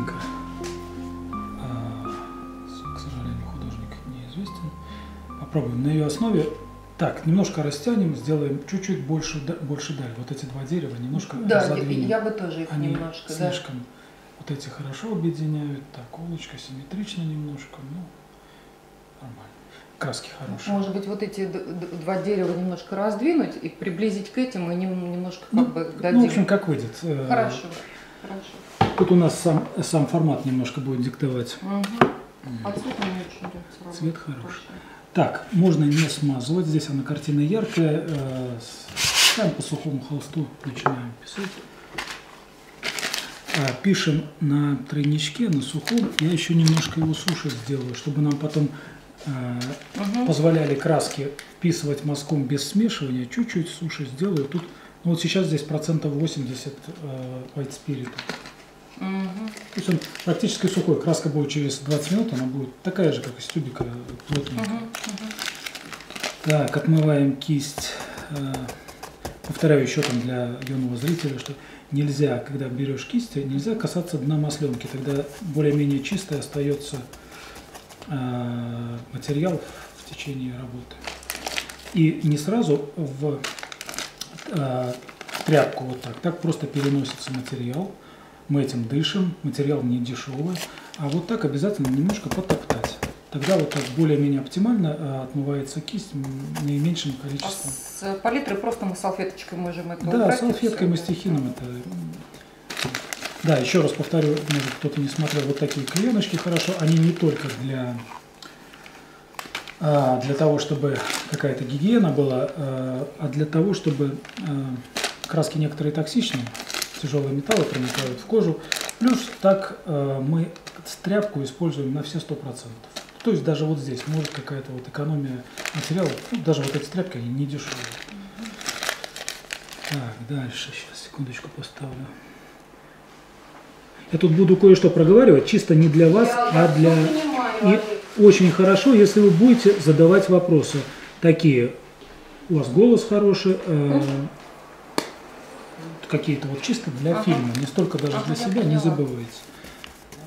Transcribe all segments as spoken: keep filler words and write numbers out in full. картинка. К сожалению, художник неизвестен. Попробуем на ее основе. Так, немножко растянем, сделаем чуть-чуть больше, больше даль. Вот эти два дерева немножко да, задвинем. Я бы тоже их Они немножко. Слишком. Да. Вот эти хорошо объединяют. Так, улочка симметрично немножко, ну, нормально. Краски хорошие. Может быть, вот эти два дерева немножко раздвинуть и приблизить к этим, и немножко как ну, бы дадим. Ну, в общем, как выйдет. Хорошо, хорошо. Тут у нас сам, сам формат немножко будет диктовать. Угу. А цвет мне очень нравится. Цвет хороший. Хорошо. Так, можно не смазывать. Здесь она картина яркая. Ставим по сухому холсту, начинаем писать. Пишем на тройничке, на сухом. Я еще немножко его суши сделаю, чтобы нам потом э, угу. позволяли краски вписывать мазком без смешивания. Чуть-чуть суши сделаю. Тут, ну вот сейчас здесь процентов восемьдесят э, white spirit. Угу. То есть он практически сухой. Краска будет через двадцать минут, она будет такая же, как из тюбика, плотненькая. Угу. Угу. Так, отмываем кисть. Э, повторяю еще там для юного зрителя, что нельзя, когда берешь кисть, нельзя касаться дна масленки, тогда более-менее чистой остается э, материал в течение работы. И не сразу в э, тряпку вот так, так просто переносится материал, мы этим дышим, материал не дешевый, а вот так обязательно немножко потоптать. Тогда вот так более-менее оптимально отмывается кисть наименьшим количеством. А с палитры просто мы салфеточкой можем это убрать? Да, салфеткой мы стихином это... Да, еще раз повторю, может кто-то не смотрел, вот такие клееночки хорошо, они не только для, для того, чтобы какая-то гигиена была, а для того, чтобы краски некоторые токсичные, тяжелые металлы проникают в кожу, плюс так мы тряпку используем на все сто процентов. То есть даже вот здесь может какая-то вот экономия материалов. Ну, даже вот эти тряпки, они не дешевые. Так, дальше. Сейчас, секундочку поставлю. Я тут буду кое-что проговаривать, чисто не для вас, а для... И очень хорошо, если вы будете задавать вопросы. Такие, у вас голос хороший, э, какие-то вот чисто для ага. фильма, не столько даже ага, для себя, не забывайте.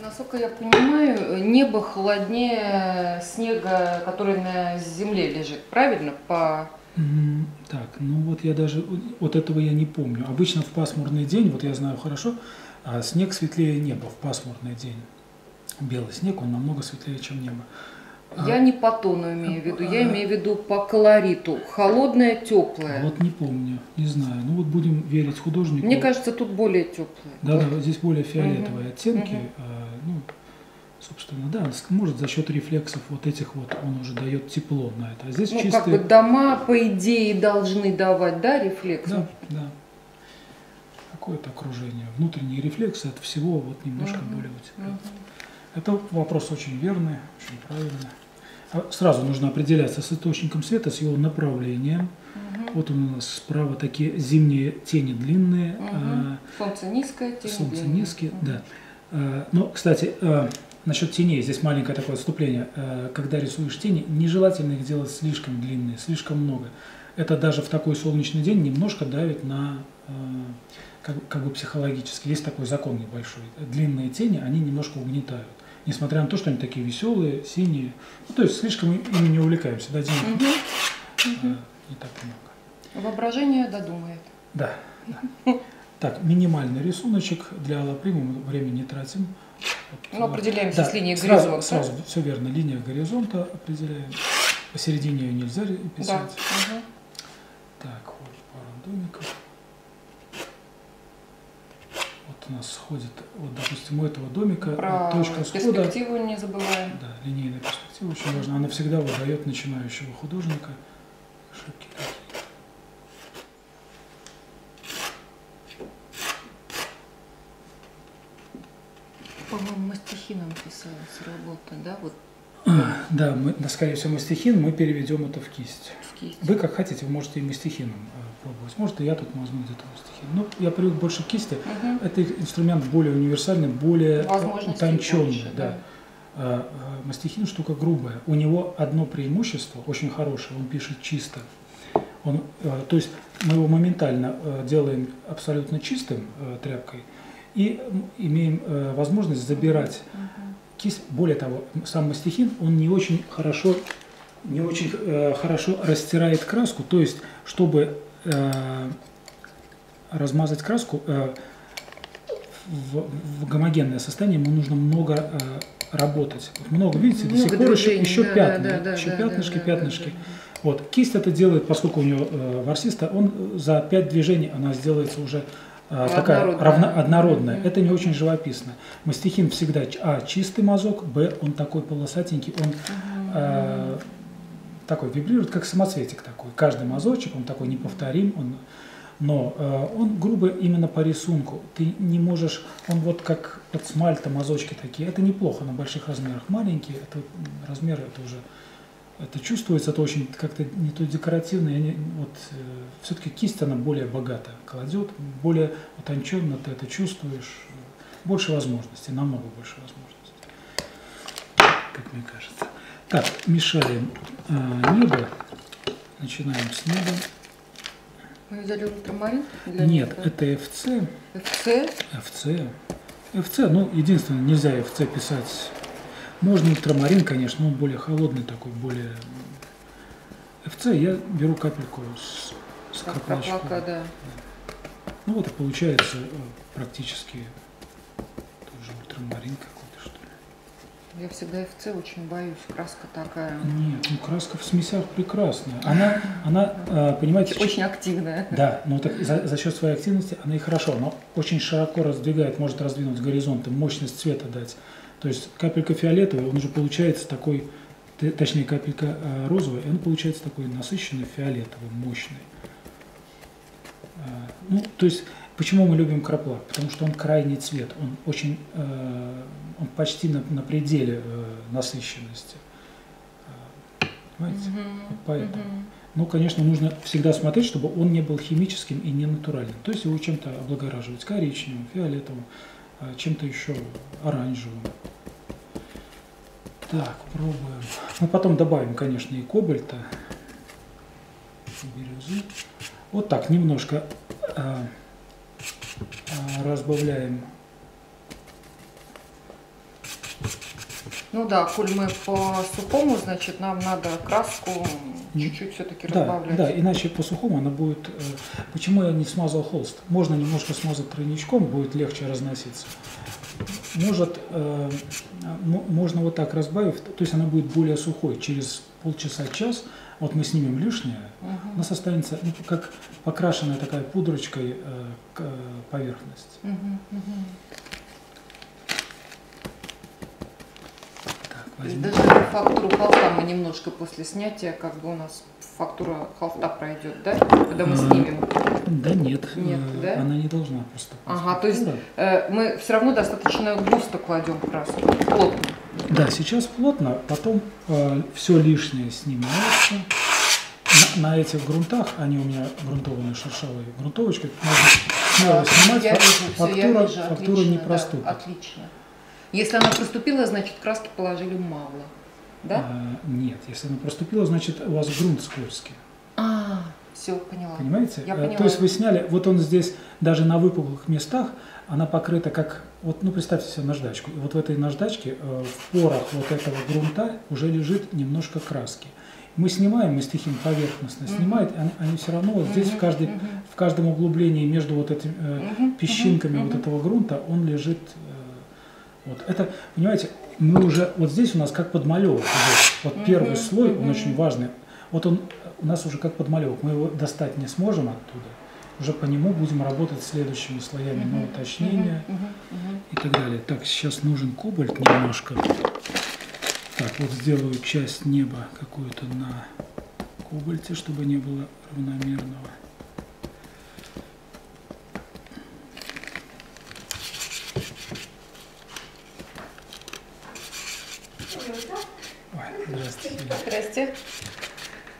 Насколько я понимаю, небо холоднее снега, который на земле лежит, правильно? По... Так, ну вот я даже, вот этого я не помню. Обычно в пасмурный день, вот я знаю хорошо, снег светлее неба в пасмурный день. Белый снег, он намного светлее, чем небо. Я а... не по тону имею в виду, я а... имею в виду по колориту. Холодное, теплое. Вот не помню, не знаю. Ну вот будем верить художнику. Мне кажется, тут более теплое. Да, вот. Да, здесь более фиолетовые угу. оттенки. Угу. Ну, собственно, да, может за счет рефлексов вот этих вот он уже дает тепло на это. А здесь ну, чистые... как бы дома, по идее, должны давать, да, рефлексы? Да, да. Какое-то окружение. Внутренние рефлексы от всего вот немножко угу. более утепляют. Угу. Это вопрос очень верный, очень правильный. Сразу нужно определяться с источником света, с его направлением. Угу. Вот у нас справа такие зимние тени длинные. Угу. А... Солнце низкое, тени Солнце длинные. низкие, угу. да. Но, кстати, насчет теней, здесь маленькое такое отступление. Когда рисуешь тени, нежелательно их делать слишком длинные, слишком много. Это даже в такой солнечный день немножко давит на, как, как бы психологически. Есть такой закон небольшой. Длинные тени, они немножко угнетают. Несмотря на то, что они такие веселые, синие. Ну, то есть слишком ими не увлекаемся. Дадим угу. угу. не так много. Воображение додумает. Да. да. Так, минимальный рисуночек для аллопримы мы время не тратим. Вот, мы определяемся да, с линией сразу, горизонта. Сразу, все верно, линия горизонта определяем. Посередине ее нельзя писать. Да. Угу. Так, вот пару домиков. Вот у нас сходит, вот допустим, у этого домика Про точка схода. Перспективу не забываем. Да, линейная перспектива очень важна. Она всегда выдает начинающего художника ошибки. По-моему, мы стихином писали с работы, да? Вот. Да, мы, скорее всего, мастихин, мы переведем это в кисть. в кисть. Вы как хотите, вы можете и мастихином пробовать. Может, и я тут возьму где-то мастихин. Но я привык больше к кисти. Угу. Это инструмент более универсальный, более утонченный. Больше, да. Да. Мастихин штука грубая. У него одно преимущество, очень хорошее, он пишет чисто. Он, то есть мы его моментально делаем абсолютно чистым тряпкой. и имеем э, возможность забирать кисть. Более того, сам мастихин, он не очень хорошо, не очень, э, хорошо растирает краску, то есть, чтобы э, размазать краску э, в, в гомогенное состояние, ему нужно много э, работать. Много, видите, много до сих пор еще, еще да, пятна, да, да, еще да, пятнышки, да, да, пятнышки. Да, да, да. Вот. Кисть это делает, поскольку у нее э, ворсиста, он за пять движений она сделается уже э, такая однородная. Равно, однородная. Mm-hmm. Это не очень живописно. Мастихин всегда а чистый мазок, б он такой полосатенький, он э, такой вибрирует, как самоцветик такой. Каждый мазочек, он такой неповторим, он, но э, он грубо именно по рисунку. Ты не можешь, он вот как под смальта мазочки такие. Это неплохо на больших размерах, маленькие это размеры это уже. Это чувствуется, это очень как-то не то декоративно. Я не, вот, э, все-таки кисть она более богата кладет, более утонченно ты это чувствуешь. Больше возможностей, намного больше возможностей, как мне кажется. Так, мешаем э, небо. Начинаем с неба. Мы взяли ультрамарин? Нет, неба? Это эф цэ. эф цэ? эф цэ. эф цэ, ну, единственное, нельзя эф цэ писать. Можно ультрамарин, конечно, он более холодный такой, более... эф цэ я беру капельку с, с краплачкой. Да. Да. Ну вот и получается практически тоже ультрамарин какой-то, что ли. Я всегда эф цэ очень боюсь, краска такая. Нет, ну краска в смесях прекрасная. Она, она понимаете... Очень активная. Да, но так за, за счет своей активности она и хорошо, она очень широко раздвигает, может раздвинуть горизонты, мощность цвета дать. То есть капелька фиолетовая, он уже получается такой, точнее капелька розовая, он получается такой насыщенный, фиолетовый, мощный. Ну, то есть, почему мы любим краплак? Потому что он крайний цвет, он очень, он почти на, на пределе насыщенности. Понимаете? Mm-hmm. Поэтому. Mm-hmm. Ну, конечно, нужно всегда смотреть, чтобы он не был химическим и не натуральным. То есть его чем-то облагораживать, коричневым, фиолетовым, чем-то еще оранжевым. Так, пробуем. Мы потом добавим, конечно, и кобальта, и бирюзы. Вот так, немножко э, разбавляем. Ну да, коль мы по сухому, значит, нам надо краску чуть-чуть все-таки да, разбавлять. Да, иначе по сухому она будет... Э, почему я не смазал холст? Можно немножко смазать тройничком, будет легче разноситься. Может, э, можно вот так разбавив, то есть она будет более сухой. Через полчаса-час, вот мы снимем лишнее, угу. У нас останется ну, как покрашенная такая пудрочкой э, поверхность. Угу, угу. Возьму. Даже фактуру холста мы немножко после снятия, как бы у нас фактура холста пройдет, да? Когда мы снимем? Да нет, нет э да? Она не должна просто. Ага, то есть э мы все равно достаточно густо кладем краску, плотно. Да, сейчас плотно, потом э все лишнее снимается. На, на этих грунтах, они у меня грунтованные шершавые грунтовочки, можно да, снимать, я вижу, фактура, все, я фактура отлично, не проступит. Да, отлично. Если она проступила, значит краски положили мало, да? А, нет, если она проступила, значит у вас грунт скользкий. А, все, поняла. Понимаете? Я поняла. То есть вы сняли, вот он здесь даже на выпуклых местах, она покрыта как, вот, ну представьте себе наждачку, и вот в этой наждачке в порах вот этого грунта уже лежит немножко краски. Мы снимаем, мы стихим поверхностно снимает, mm-hmm. они, они все равно вот здесь mm-hmm. в, каждой, mm-hmm. в каждом углублении между вот этими mm-hmm. песчинками mm-hmm. вот этого грунта он лежит. Вот это, понимаете, мы уже, вот здесь у нас как подмалевок идет. Вот mm-hmm. первый слой, он mm-hmm. очень важный. Вот он у нас уже как подмалевок. Мы его достать не сможем оттуда. Уже по нему будем работать следующими слоями mm-hmm. на уточнение mm-hmm. Mm-hmm. и так далее. Так, сейчас нужен кобальт немножко. Так, вот сделаю часть неба какую-то на кобальте, чтобы не было равномерного. Здрасте.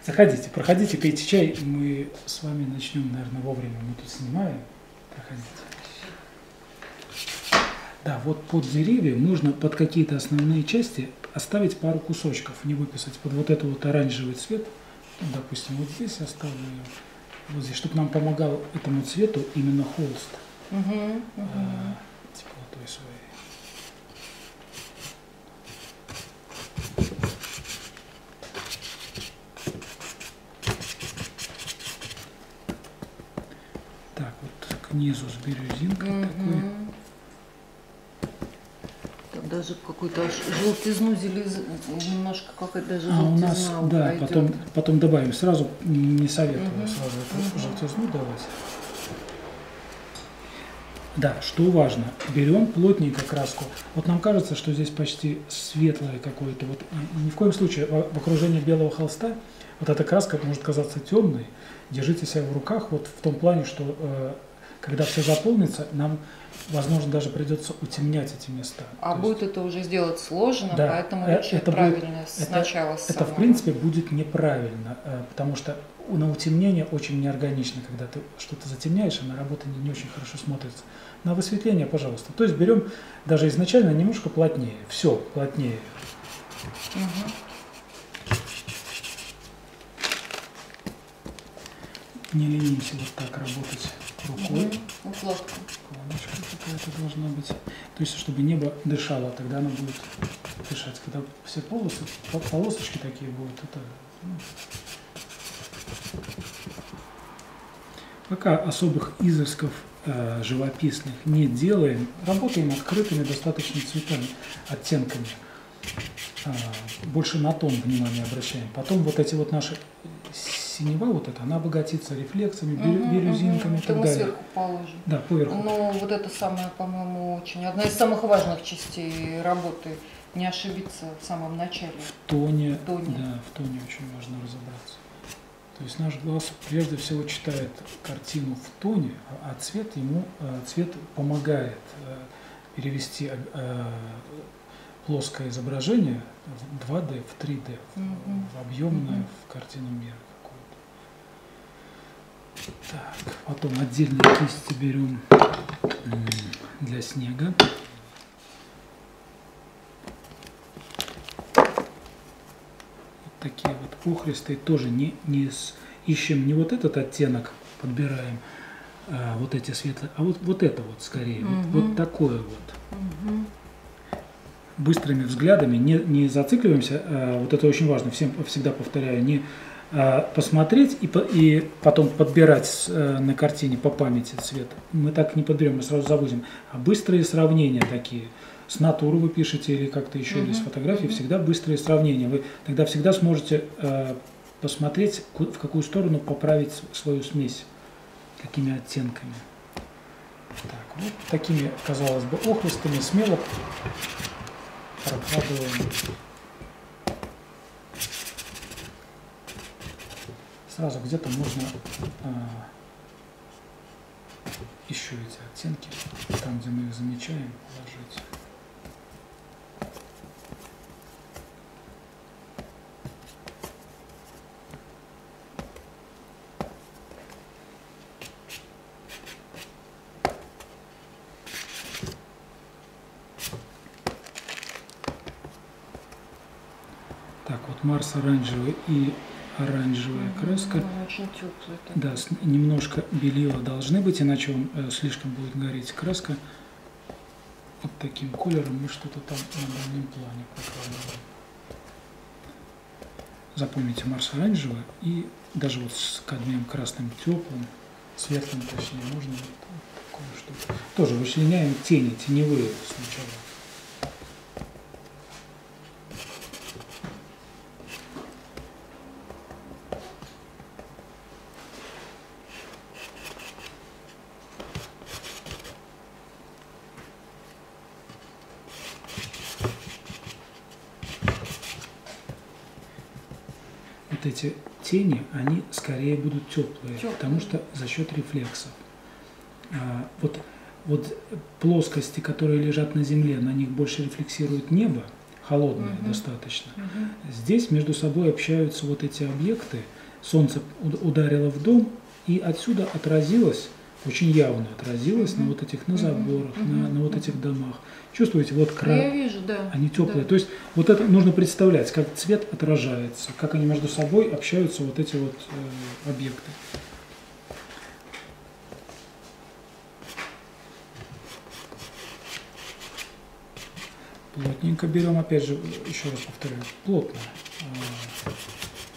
Заходите, проходите, пейте чай. Мы с вами начнем, наверное, вовремя. Мы тут снимаем. Проходите. Да, вот под деревьям нужно под какие-то основные части оставить пару кусочков, не выписать. Под вот этот вот оранжевый цвет, допустим, вот здесь оставлю ее, вот здесь, чтобы нам помогал этому цвету именно холст. Угу, угу. жизни своей. Так, вот к низу с бирюзинкой такой. Там даже какую-то желтизну, немножко какая-то даже желтизна. А у нас, да, потом, потом добавим. Сразу не советую угу. сразу эту угу. желтизну давать. Да, что важно, берем плотненько краску. Вот нам кажется, что здесь почти светлое какое-то. Вот ни в коем случае в окружении белого холста вот эта краска может казаться темной. Держите себя в руках вот в том плане, что э, когда все заполнится, нам, возможно, даже придется утемнять эти места. А то будет есть... это уже сделать сложно, да, поэтому лучше это правильно будет, сначала это, это, в принципе, будет неправильно, э, потому что на утемнение очень неорганично, когда ты что-то затемняешь, и на работе не, не очень хорошо смотрится. На высветление, пожалуйста. То есть берем даже изначально немножко плотнее. Все плотнее. Угу. Не ленимся вот так работать рукой. Угу. Колоночка какая-то должна быть. То есть, чтобы небо дышало, тогда оно будет дышать. Когда все полосы, полосочки такие будут, это... Пока особых изысков э, живописных не делаем, работаем открытыми достаточно цветами, оттенками. Э, больше на тон внимания обращаем. Потом вот эти вот наши синева, вот эта, она обогатится рефлексами, бирюзинками угу, угу. и так далее. Сверху положим. Да, поверху. Но вот это самое, по-моему, очень одна из самых важных частей работы. Не ошибиться в самом начале. В тоне, в тоне. Да, в тоне очень важно разобраться. То есть наш глаз прежде всего читает картину в тоне, а цвет ему цвет помогает перевести плоское изображение в два дэ, в три дэ, mm-hmm. в объемное, mm-hmm. в картину мира какую-то. Так, потом отдельные кисти берем для снега. Такие вот охристые тоже не, не с... ищем не вот этот оттенок подбираем, а вот эти светлые, а вот, вот это вот скорее, угу. вот, вот такое вот. Угу. Быстрыми взглядами не, не зацикливаемся, а, вот это очень важно, всем всегда повторяю, не а, посмотреть и, по, и потом подбирать с, а, на картине по памяти цвет. Мы так не подберем, мы сразу завозим. А быстрые сравнения такие. С натуры вы пишете или как-то еще, или с фотографии, всегда быстрые сравнения. Вы тогда всегда сможете э, посмотреть, в какую сторону поправить свою смесь, какими оттенками. Так, вот такими, казалось бы, охристыми смело прокладываем. Сразу где-то можно... Э, еще эти оттенки, там, где мы их замечаем, положить. Так, вот Марс оранжевый и оранжевая краска. Очень теплая, да, немножко белила должны быть, иначе он, э, слишком будет гореть краска. Вот таким колером мы что-то там на дальнем плане прокладываем. Запомните, Марс оранжевый и даже вот с кадмием красным теплым, светлым точнее, можно вот такое что-то. Тоже вычленяем тени, теневые сначала. Эти тени, они скорее будут теплые, теплые, потому что за счет рефлексов. А, вот, вот плоскости, которые лежат на земле, на них больше рефлексирует небо, холодное угу. достаточно. Угу. Здесь между собой общаются вот эти объекты. Солнце ударило в дом и отсюда отразилось, очень явно отразилось угу. на вот этих, на заборах, угу. на, на вот этих домах. Чувствуете, вот край, да, они теплые. Да. То есть вот это нужно представлять, как цвет отражается, как они между собой общаются, вот эти вот э, объекты. Плотненько берем, опять же, еще раз повторяю, плотно.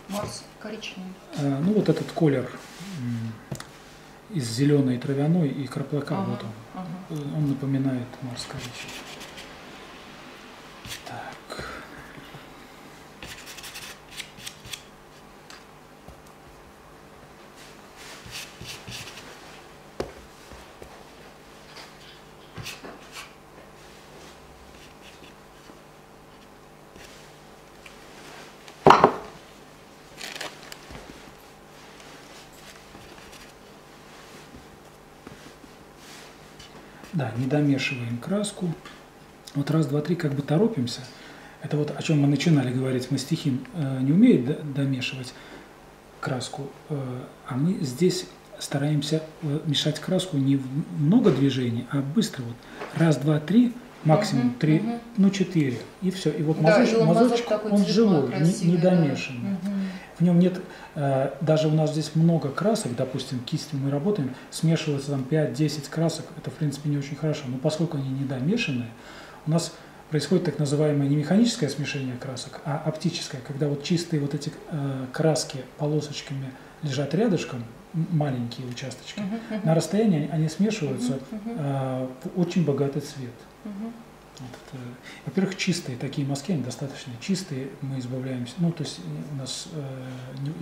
Марс коричневый. Ну вот этот колер из зеленой травяной и краплака, ага, вот он, ага. Он напоминает Марс коричневый. Так. Да, не домешиваем краску. Вот раз, два, три, как бы торопимся. Это вот о чем мы начинали говорить. Мастихин э, не умеет домешивать краску, э, а мы здесь стараемся э, мешать краску не в много движений, а быстро. Вот раз, два, три, максимум угу, три, угу. ну четыре. И все. И вот да, мазочек, и он, мазочек, мазочек он живой, красивый, не, не домешанный. Да. Угу. В нем нет, э, даже у нас здесь много красок, допустим, кистью мы работаем, смешивается там пять-десять красок, это в принципе не очень хорошо, но поскольку они недомешанные, у нас происходит так называемое не механическое смешение красок, а оптическое, когда вот чистые вот эти э, краски полосочками лежат рядышком, маленькие участочки, uh-huh, uh-huh. на расстоянии они смешиваются uh-huh, uh-huh. в очень богатый цвет. Uh-huh. Вот во-первых, чистые такие мазки, они достаточно чистые, мы избавляемся, ну то есть у нас э, не,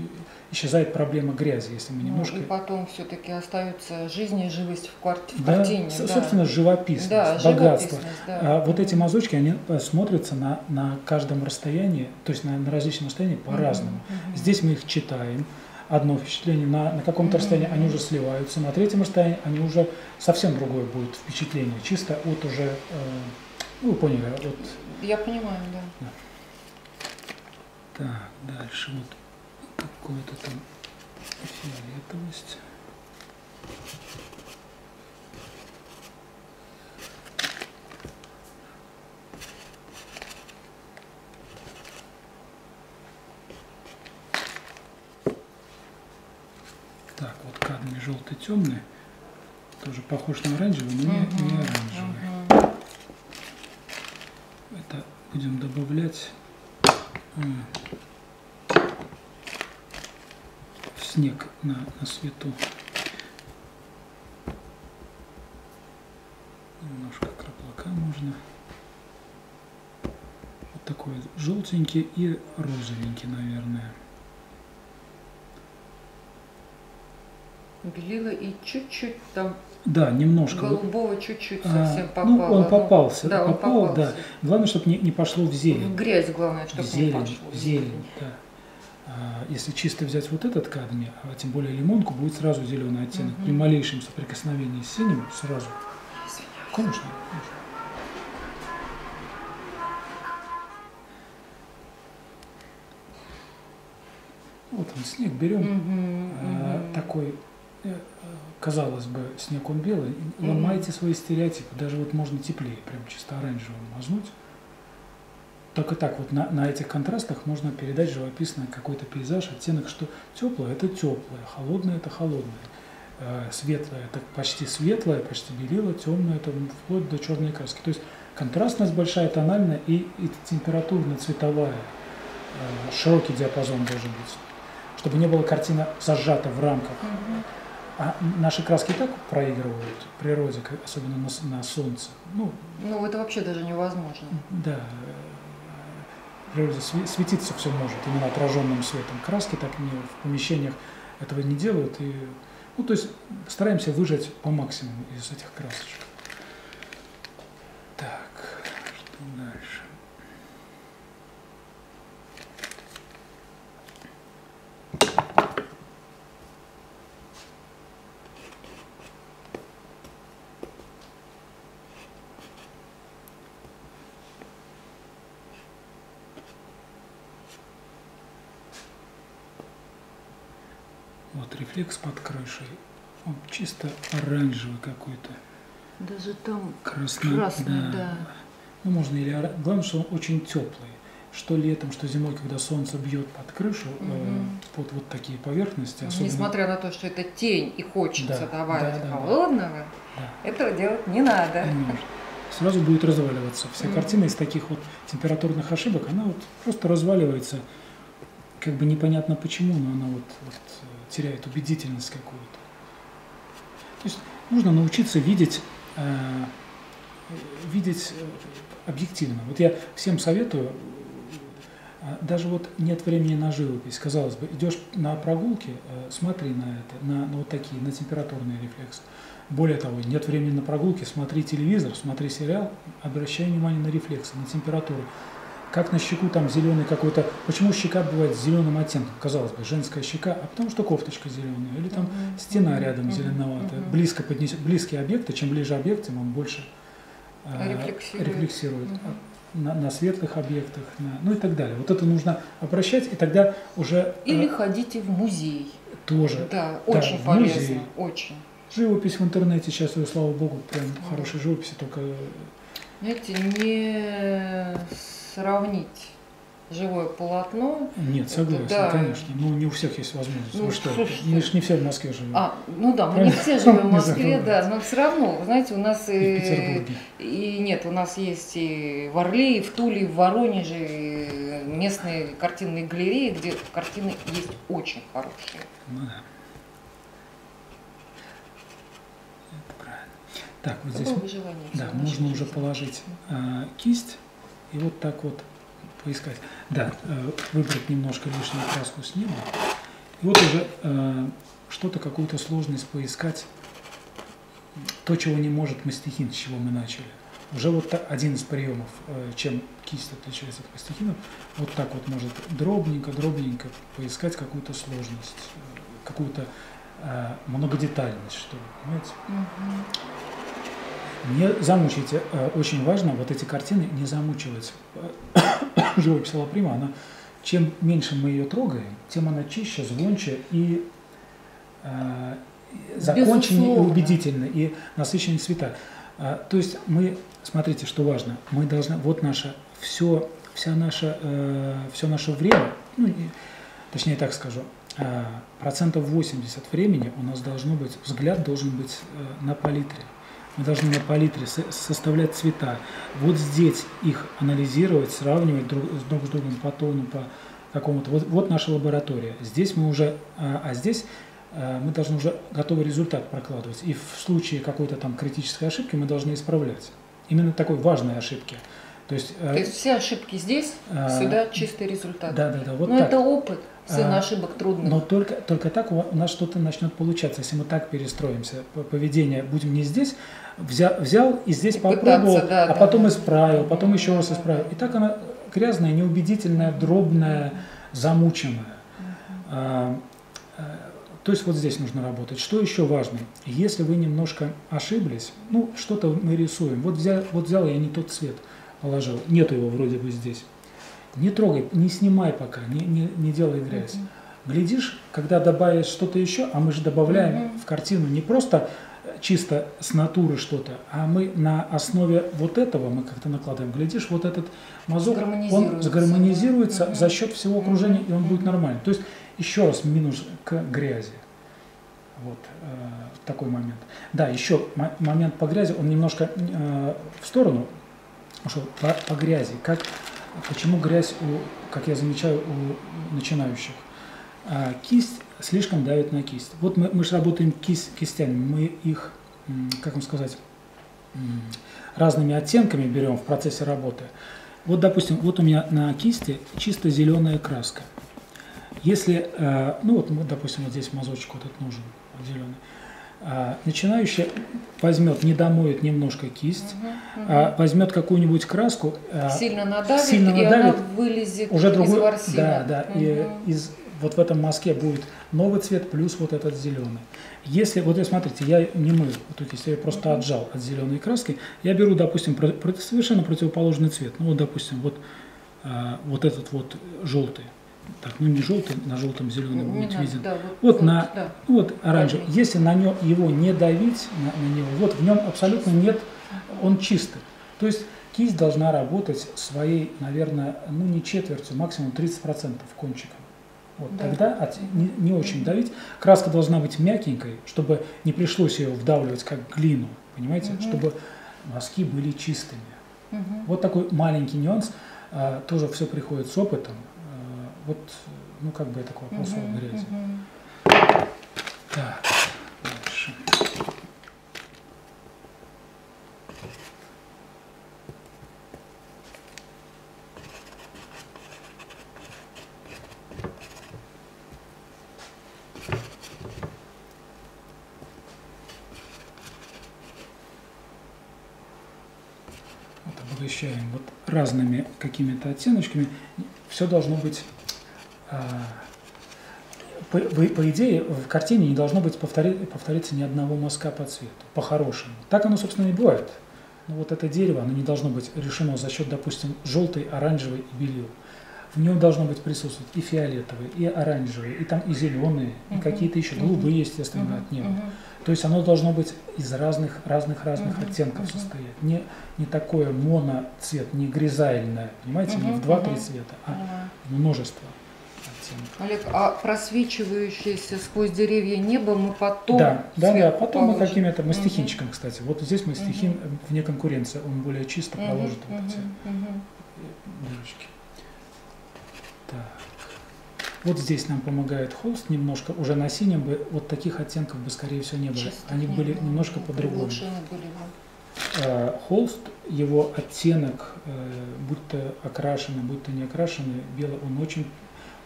исчезает проблема грязи, если мы немножко... Ну, и потом все-таки остается жизнь и живость в, кварти... да, в картине. Да. Собственно, живописность, да, богатство. Живописность, да. а, вот эти мазочки, они смотрятся на, на каждом расстоянии, то есть на, на различном расстоянии по-разному. Mm -hmm. Здесь мы их читаем. Одно впечатление, на, на каком-то расстоянии они уже сливаются, на третьем расстоянии они уже совсем другое будет впечатление, чисто от уже, э, ну, вы поняли, от... Я понимаю, да. да. Так, дальше вот какую-то там фиолетовость. Так, вот кадмий желтый темный, тоже похож на оранжевый, но не, не оранжевый. Uh-huh. Это будем добавлять в снег на, на свету. Немножко краплака можно. Вот такой желтенький и розовенький, наверное. Белила и чуть-чуть там. Да, немножко. Голубого чуть-чуть совсем а, попало. Ну, он попался. Да, он попал, попался. Да. Главное, чтобы не, не пошло в зелень. В грязь, главное, чтобы зелень, не пошло. В зелень, да. А, если чисто взять вот этот кадмий, а тем более лимонку, будет сразу зеленый оттенок. Угу. При малейшем соприкосновении с синим сразу. Извиняюсь. Конечно. Вот он, снег берем. Угу, а, угу. Такой... Казалось бы, снег он белый, mm-hmm. ломайте свои стереотипы, даже вот можно теплее, прям чисто оранжевым мазнуть. Только так вот на, на этих контрастах можно передать живописный какой-то пейзаж, оттенок, что теплое – это теплое, холодное – это холодное, э, светлое – это почти светлое, почти белило, темное – это вплоть до черной краски. То есть контрастность большая, тональная и, и температурно-цветовая, э, широкий диапазон должен быть, чтобы не было картина зажата в рамках. Mm-hmm. А наши краски так проигрывают в природе, особенно на, на солнце. Ну, ну, это вообще даже невозможно. Да, природа светиться все может, именно отраженным светом. Краски так не, в помещениях этого не делают. И, ну, то есть стараемся выжать по максимуму из этих красочек. Так, что дальше? Рефлекс под крышей, он чисто оранжевый какой-то. Даже там красный, красный да. да. Ну, можно или оранжевый. Главное, что он очень теплый. Что летом, что зимой, когда солнце бьет под крышу, угу. э, под вот такие поверхности. Особенно... Несмотря на то, что это тень и хочется да, добавить да, да, холодного, да. этого делать не надо. Не сразу будет разваливаться. Вся картина из таких вот температурных ошибок, она вот просто разваливается, как бы непонятно почему, но она вот, вот теряет убедительность какую-то. То есть нужно научиться видеть, э, видеть объективно. Вот я всем советую, даже вот нет времени на живопись. Казалось бы, идешь на прогулки, э, смотри на это, на, на вот такие, на температурные рефлексы. Более того, нет времени на прогулки, смотри телевизор, смотри сериал, обращай внимание на рефлексы, на температуру. Как на щеку там зеленый какой-то... Почему щека бывает с зеленым оттенком? Казалось бы, женская щека, а потому что кофточка зеленая. Или там стена рядом зеленоватая. Близко поднесет, близкие объекты, чем ближе объект, тем он больше э, рефлексирует, рефлексирует. На, на светлых объектах, на, ну и так далее. Вот это нужно обращать, и тогда уже... Или э, ходите в музей. Тоже. Да, очень полезно, очень. Живопись в интернете сейчас, ее, слава богу, прям хорошей живописи, только... Знаете, не сравнить живое полотно... Нет, согласен, да, конечно. Ну, не у всех есть возможность. Ну, что, мы же не все в Москве живем. А, ну да, мы не все живем в Москве, да, но все равно, знаете, у нас... И в Петербурге. И нет, у нас есть и в Орле, и в Туле, и в Воронеже, и местные картинные галереи, где картины есть очень хорошие. Ну да. Так, вот здесь да, можно уже положить э, кисть и вот так вот поискать. Да, э, выбрать немножко лишнюю краску с неба. И вот уже э, что-то, какую-то сложность поискать. То, чего не может мастихин, с чего мы начали. Уже вот та, один из приемов, э, чем кисть отличается от мастихина, вот так вот может дробненько-дробненько поискать какую-то сложность, какую-то э, многодетальность, что ли, понимаете? Угу. Не замучайте. Очень важно вот эти картины не замучивать. Живопись Алаприма, она, чем меньше мы ее трогаем, тем она чище, звонче и э, законченнее, и убедительнее, и насыщеннее цвета. А, то есть мы, смотрите, что важно, мы должны, вот наше, все, вся наша, э, все наше время, ну, и, точнее так скажу, э, процентов восемьдесят времени у нас должно быть, взгляд должен быть э, на палитре. Мы должны на палитре составлять цвета. Вот здесь их анализировать, сравнивать друг с другом по тону, по какому-то. Вот, вот наша лаборатория. Здесь мы уже, а здесь мы должны уже готовый результат прокладывать. И в случае какой-то там критической ошибки мы должны исправлять. Именно такой важной ошибки. То есть, То есть все ошибки здесь, а, сюда чистый результат. Да, да, да. Вот Но так. это опыт. Цена ошибок трудно. Но только, только так у нас что-то начнет получаться, если мы так перестроимся. Поведение будем не здесь, взял, взял и здесь и попробовал, пытаться, да, а да, потом да. исправил, потом еще да, раз исправил. И так она грязная, неубедительная, дробная, замученная. Да. То есть вот здесь нужно работать. Что еще важно? Если вы немножко ошиблись, ну что-то мы рисуем. Вот взял, вот взял я не тот цвет положил, нету его вроде бы здесь. Не трогай, не снимай пока, не, не, не делай грязь. Mm-hmm. Глядишь, когда добавишь что-то еще, а мы же добавляем mm-hmm. в картину не просто чисто с натуры что-то, а мы на основе вот этого мы как-то накладываем. Глядишь, вот этот мазок, он сгармонизируется mm-hmm. за счет всего окружения, mm-hmm. и он будет нормальный. То есть еще раз минус к грязи. Вот э, такой момент. Да, еще момент по грязи, он немножко э, в сторону ушел, по, по грязи. Как... Почему грязь, у, как я замечаю, у начинающих? А кисть слишком давит на кисть. Вот мы, мы же работаем кисть, кистями, мы их, как вам сказать, разными оттенками берем в процессе работы. Вот, допустим, вот у меня на кисти чисто зеленая краска. Если, ну вот, допустим, вот здесь мазочек вот этот нужен, зеленый. Начинающий возьмет, не домоет немножко кисть, угу, угу. возьмет какую-нибудь краску, сильно надавит, сильно надавит, и она вылезет уже другой, из ворсины. Да, да, угу. и из, вот в этом мазке будет новый цвет плюс вот этот зеленый. Если, вот смотрите, я не мыл эту кисть, я ее просто угу. отжал от зеленой краски, я беру, допустим, про, про, совершенно противоположный цвет, ну вот, допустим, вот, а, вот этот вот желтый. Так, ну не желтый, на желтом зеленом будет надо, виден. Да, вот вот, вот, на, да. вот оранжевый. Если на него его не давить, на, на него, вот в нем абсолютно нет, он чистый. То есть кисть должна работать своей, наверное, ну не четвертью, максимум тридцать процентов кончиком. Вот, да. Тогда от, не, не очень давить. Краска должна быть мягенькой, чтобы не пришлось ее вдавливать как глину, понимаете, угу. чтобы носки были чистыми. Угу. Вот такой маленький нюанс, а, тоже все приходит с опытом. А, вот, ну как бы я такой вопрос угу, о грязи. Угу. Так, дальше. Обогащаем вот разными какими-то оттеночками. Все должно быть, э, по, по идее, в картине не должно быть повтори, повториться ни одного мазка по цвету, по-хорошему. Так оно, собственно, и бывает. Но вот это дерево, оно не должно быть решено за счет, допустим, желтой, оранжевой и белил. В нем должно быть присутствовать и фиолетовые, и оранжевые, и там и зеленые, и какие-то еще голубые, естественно, от него. То есть оно должно быть из разных, разных, разных uh-huh, оттенков uh-huh. состоять. Не, не такое моноцвет, не грязальное, понимаете, uh-huh, не в два-три uh-huh. цвета, а uh-huh. множество оттенков. Олег, а просвечивающееся сквозь деревья небо мы потом... Да, да, да, потом положим. Мы какими-то мастихинчиком, uh-huh. кстати. Вот здесь мастихин uh-huh. вне конкуренции, он более чисто uh-huh. положит uh-huh. вот эти uh-huh. дырочки. Так. Вот здесь нам помогает холст немножко, уже на синем бы вот таких оттенков бы, скорее всего, не было. Чисто они не были было. Немножко по-другому. Холст, его оттенок, будь то окрашенный, будь то не окрашенный, белый, он очень,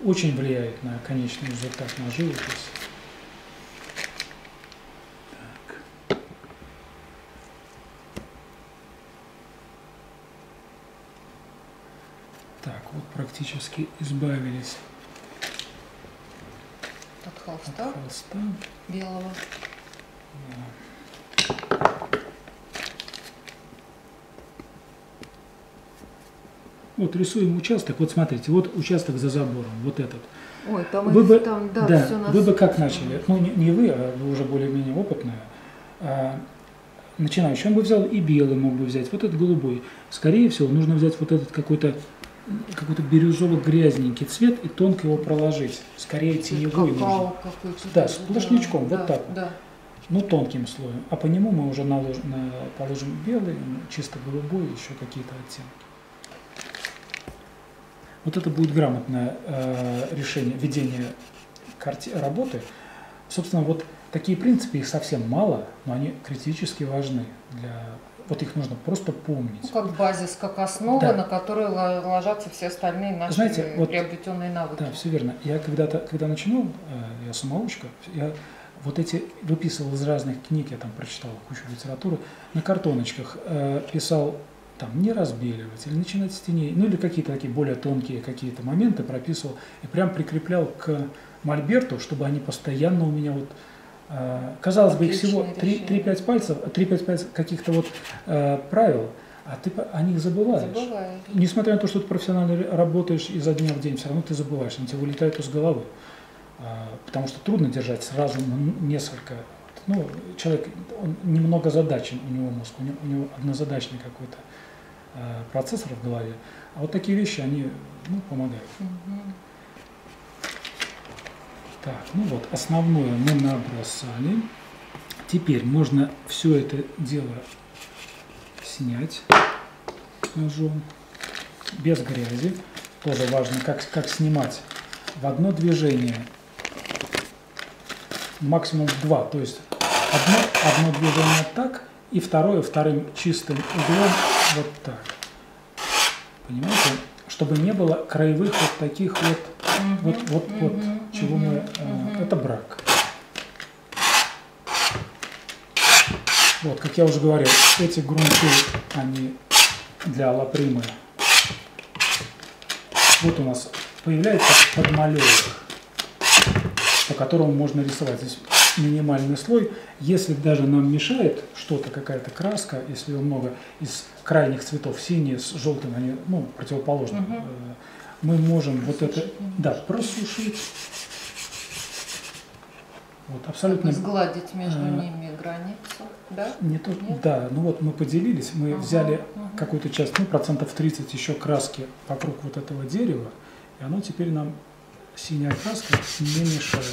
очень влияет на конечный результат, на живопись. Так. Так, вот практически избавились от холста, от холста белого. Да. Вот рисуем участок. Вот смотрите, вот участок за забором, вот этот. Ой, там вы, и бы, там, да, да, все вы нас... бы как начали? Ну, не, не вы, а вы уже более-менее опытные. А, начинающий, он бы взял и белый мог бы взять, вот этот голубой. Скорее всего, нужно взять вот этот какой-то какой-то бирюзово-грязненький цвет и тонко его проложить, скорее теневой нужно. Да, сплошнячком, да, вот так да. вот, ну тонким слоем, а по нему мы уже наложим, на, положим белый, чисто голубой, еще какие-то оттенки. Вот это будет грамотное э, решение ведения карти работы. Собственно, вот такие принципы, их совсем мало, но они критически важны для... Вот их нужно просто помнить. Ну, как базис, как основа, да. на которой ложатся все остальные наши Знаете, вот, приобретенные навыки. Да, все верно. Я когда-то, когда начинал, я самоучка, я вот эти выписывал из разных книг, я там прочитал кучу литературы, на картоночках писал там не разбеливать, или начинать с теней, ну или какие-то такие более тонкие какие-то моменты прописывал и прям прикреплял к мольберту, чтобы они постоянно у меня вот... Казалось бы, их всего три-пять пальцев, три-пять каких-то вот э, правил, а ты о них забываешь. забываешь. Несмотря на то, что ты профессионально работаешь изо дня в день, все равно ты забываешь, они тебе вылетают из головы. А, потому что трудно держать сразу несколько. Ну, человек, он немного задачен, у него мозг, у него, у него однозадачный какой-то э, процессор в голове. А вот такие вещи, они ну, помогают. Так, ну вот, основное мы набросали. Теперь можно все это дело снять ножом, без грязи. Тоже важно, как, как снимать. В одно движение, максимум два. То есть одно, одно движение так, и второе вторым чистым углом вот так. Понимаете? Чтобы не было краевых вот таких вот, mm-hmm. вот, вот, mm-hmm. вот. Чего мы, mm -hmm. э, это брак. Вот, как я уже говорил, эти грунты, они для лапримы. Вот у нас появляется подмалевок, по которому можно рисовать. Здесь минимальный слой. Если даже нам мешает что-то, какая-то краска, если ее много из крайних цветов, синие с желтым, они ну, противоположны. Mm -hmm. Мы можем просушить, вот это, да, просушить, вот, абсолютно... Сгладить между э, ними границу, да? Не то, да, ну вот мы поделились, мы ага, взяли ага. какую-то часть, ну, процентов тридцать еще краски вокруг вот этого дерева, и оно теперь нам, синяя краска, не мешает.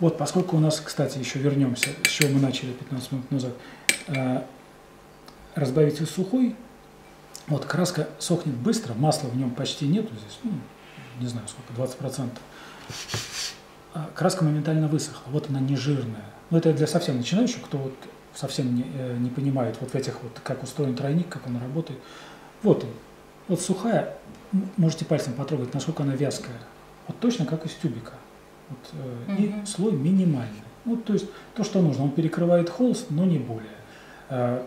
Вот, поскольку у нас, кстати, еще вернемся, с чего мы начали пятнадцать минут назад, э, разбавитель сухой, вот краска сохнет быстро, масла в нем почти нету здесь, ну, не знаю сколько, двадцать процентов. А краска моментально высохла, вот она нежирная. Но это для совсем начинающих, кто вот совсем не, не понимает вот в этих вот, как устроен тройник, как он работает. Вот он, вот сухая, можете пальцем потрогать, насколько она вязкая. Вот точно как из тюбика. Вот, угу. И слой минимальный. Вот, то есть то, что нужно, он перекрывает холст, но не более.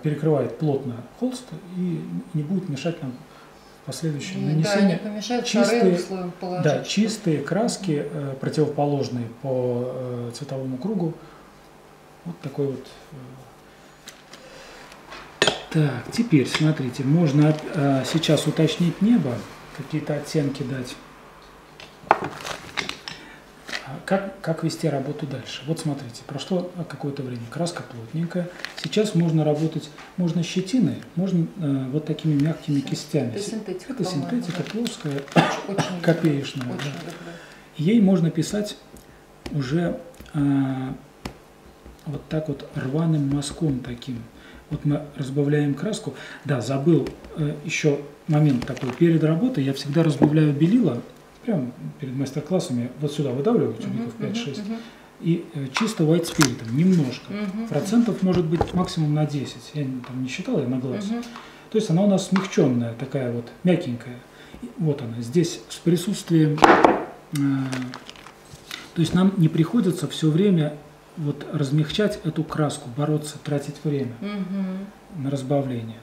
Перекрывает плотно холст и не будет мешать нам последующее нанесение. Да, не помешает чистые, слоем да, чистые краски, противоположные по цветовому кругу. Вот такой вот. Так, теперь смотрите, можно сейчас уточнить небо, какие-то оттенки дать. Как, как вести работу дальше? Вот смотрите, прошло какое-то время, краска плотненькая. Сейчас можно работать, можно щетиной, можно э, вот такими мягкими кистями. Это синтетика, это синтетика плоская, очень копеечная. Очень да. Ей можно писать уже э, вот так вот рваным мазком таким. Вот мы разбавляем краску. Да, забыл э, еще момент такой. Перед работой я всегда разбавляю белила. Прямо перед мастер-классами вот сюда выдавливаю тюбиков uh -huh, пять-шесть uh -huh. и э, чисто white spirit, немножко, uh -huh. процентов может быть максимум на десять, я там не считал, я на глаз. Uh -huh. То есть она у нас смягченная, такая вот, мягенькая. И вот она, здесь с присутствием, э, то есть нам не приходится все время вот размягчать эту краску, бороться, тратить время uh -huh. на разбавление.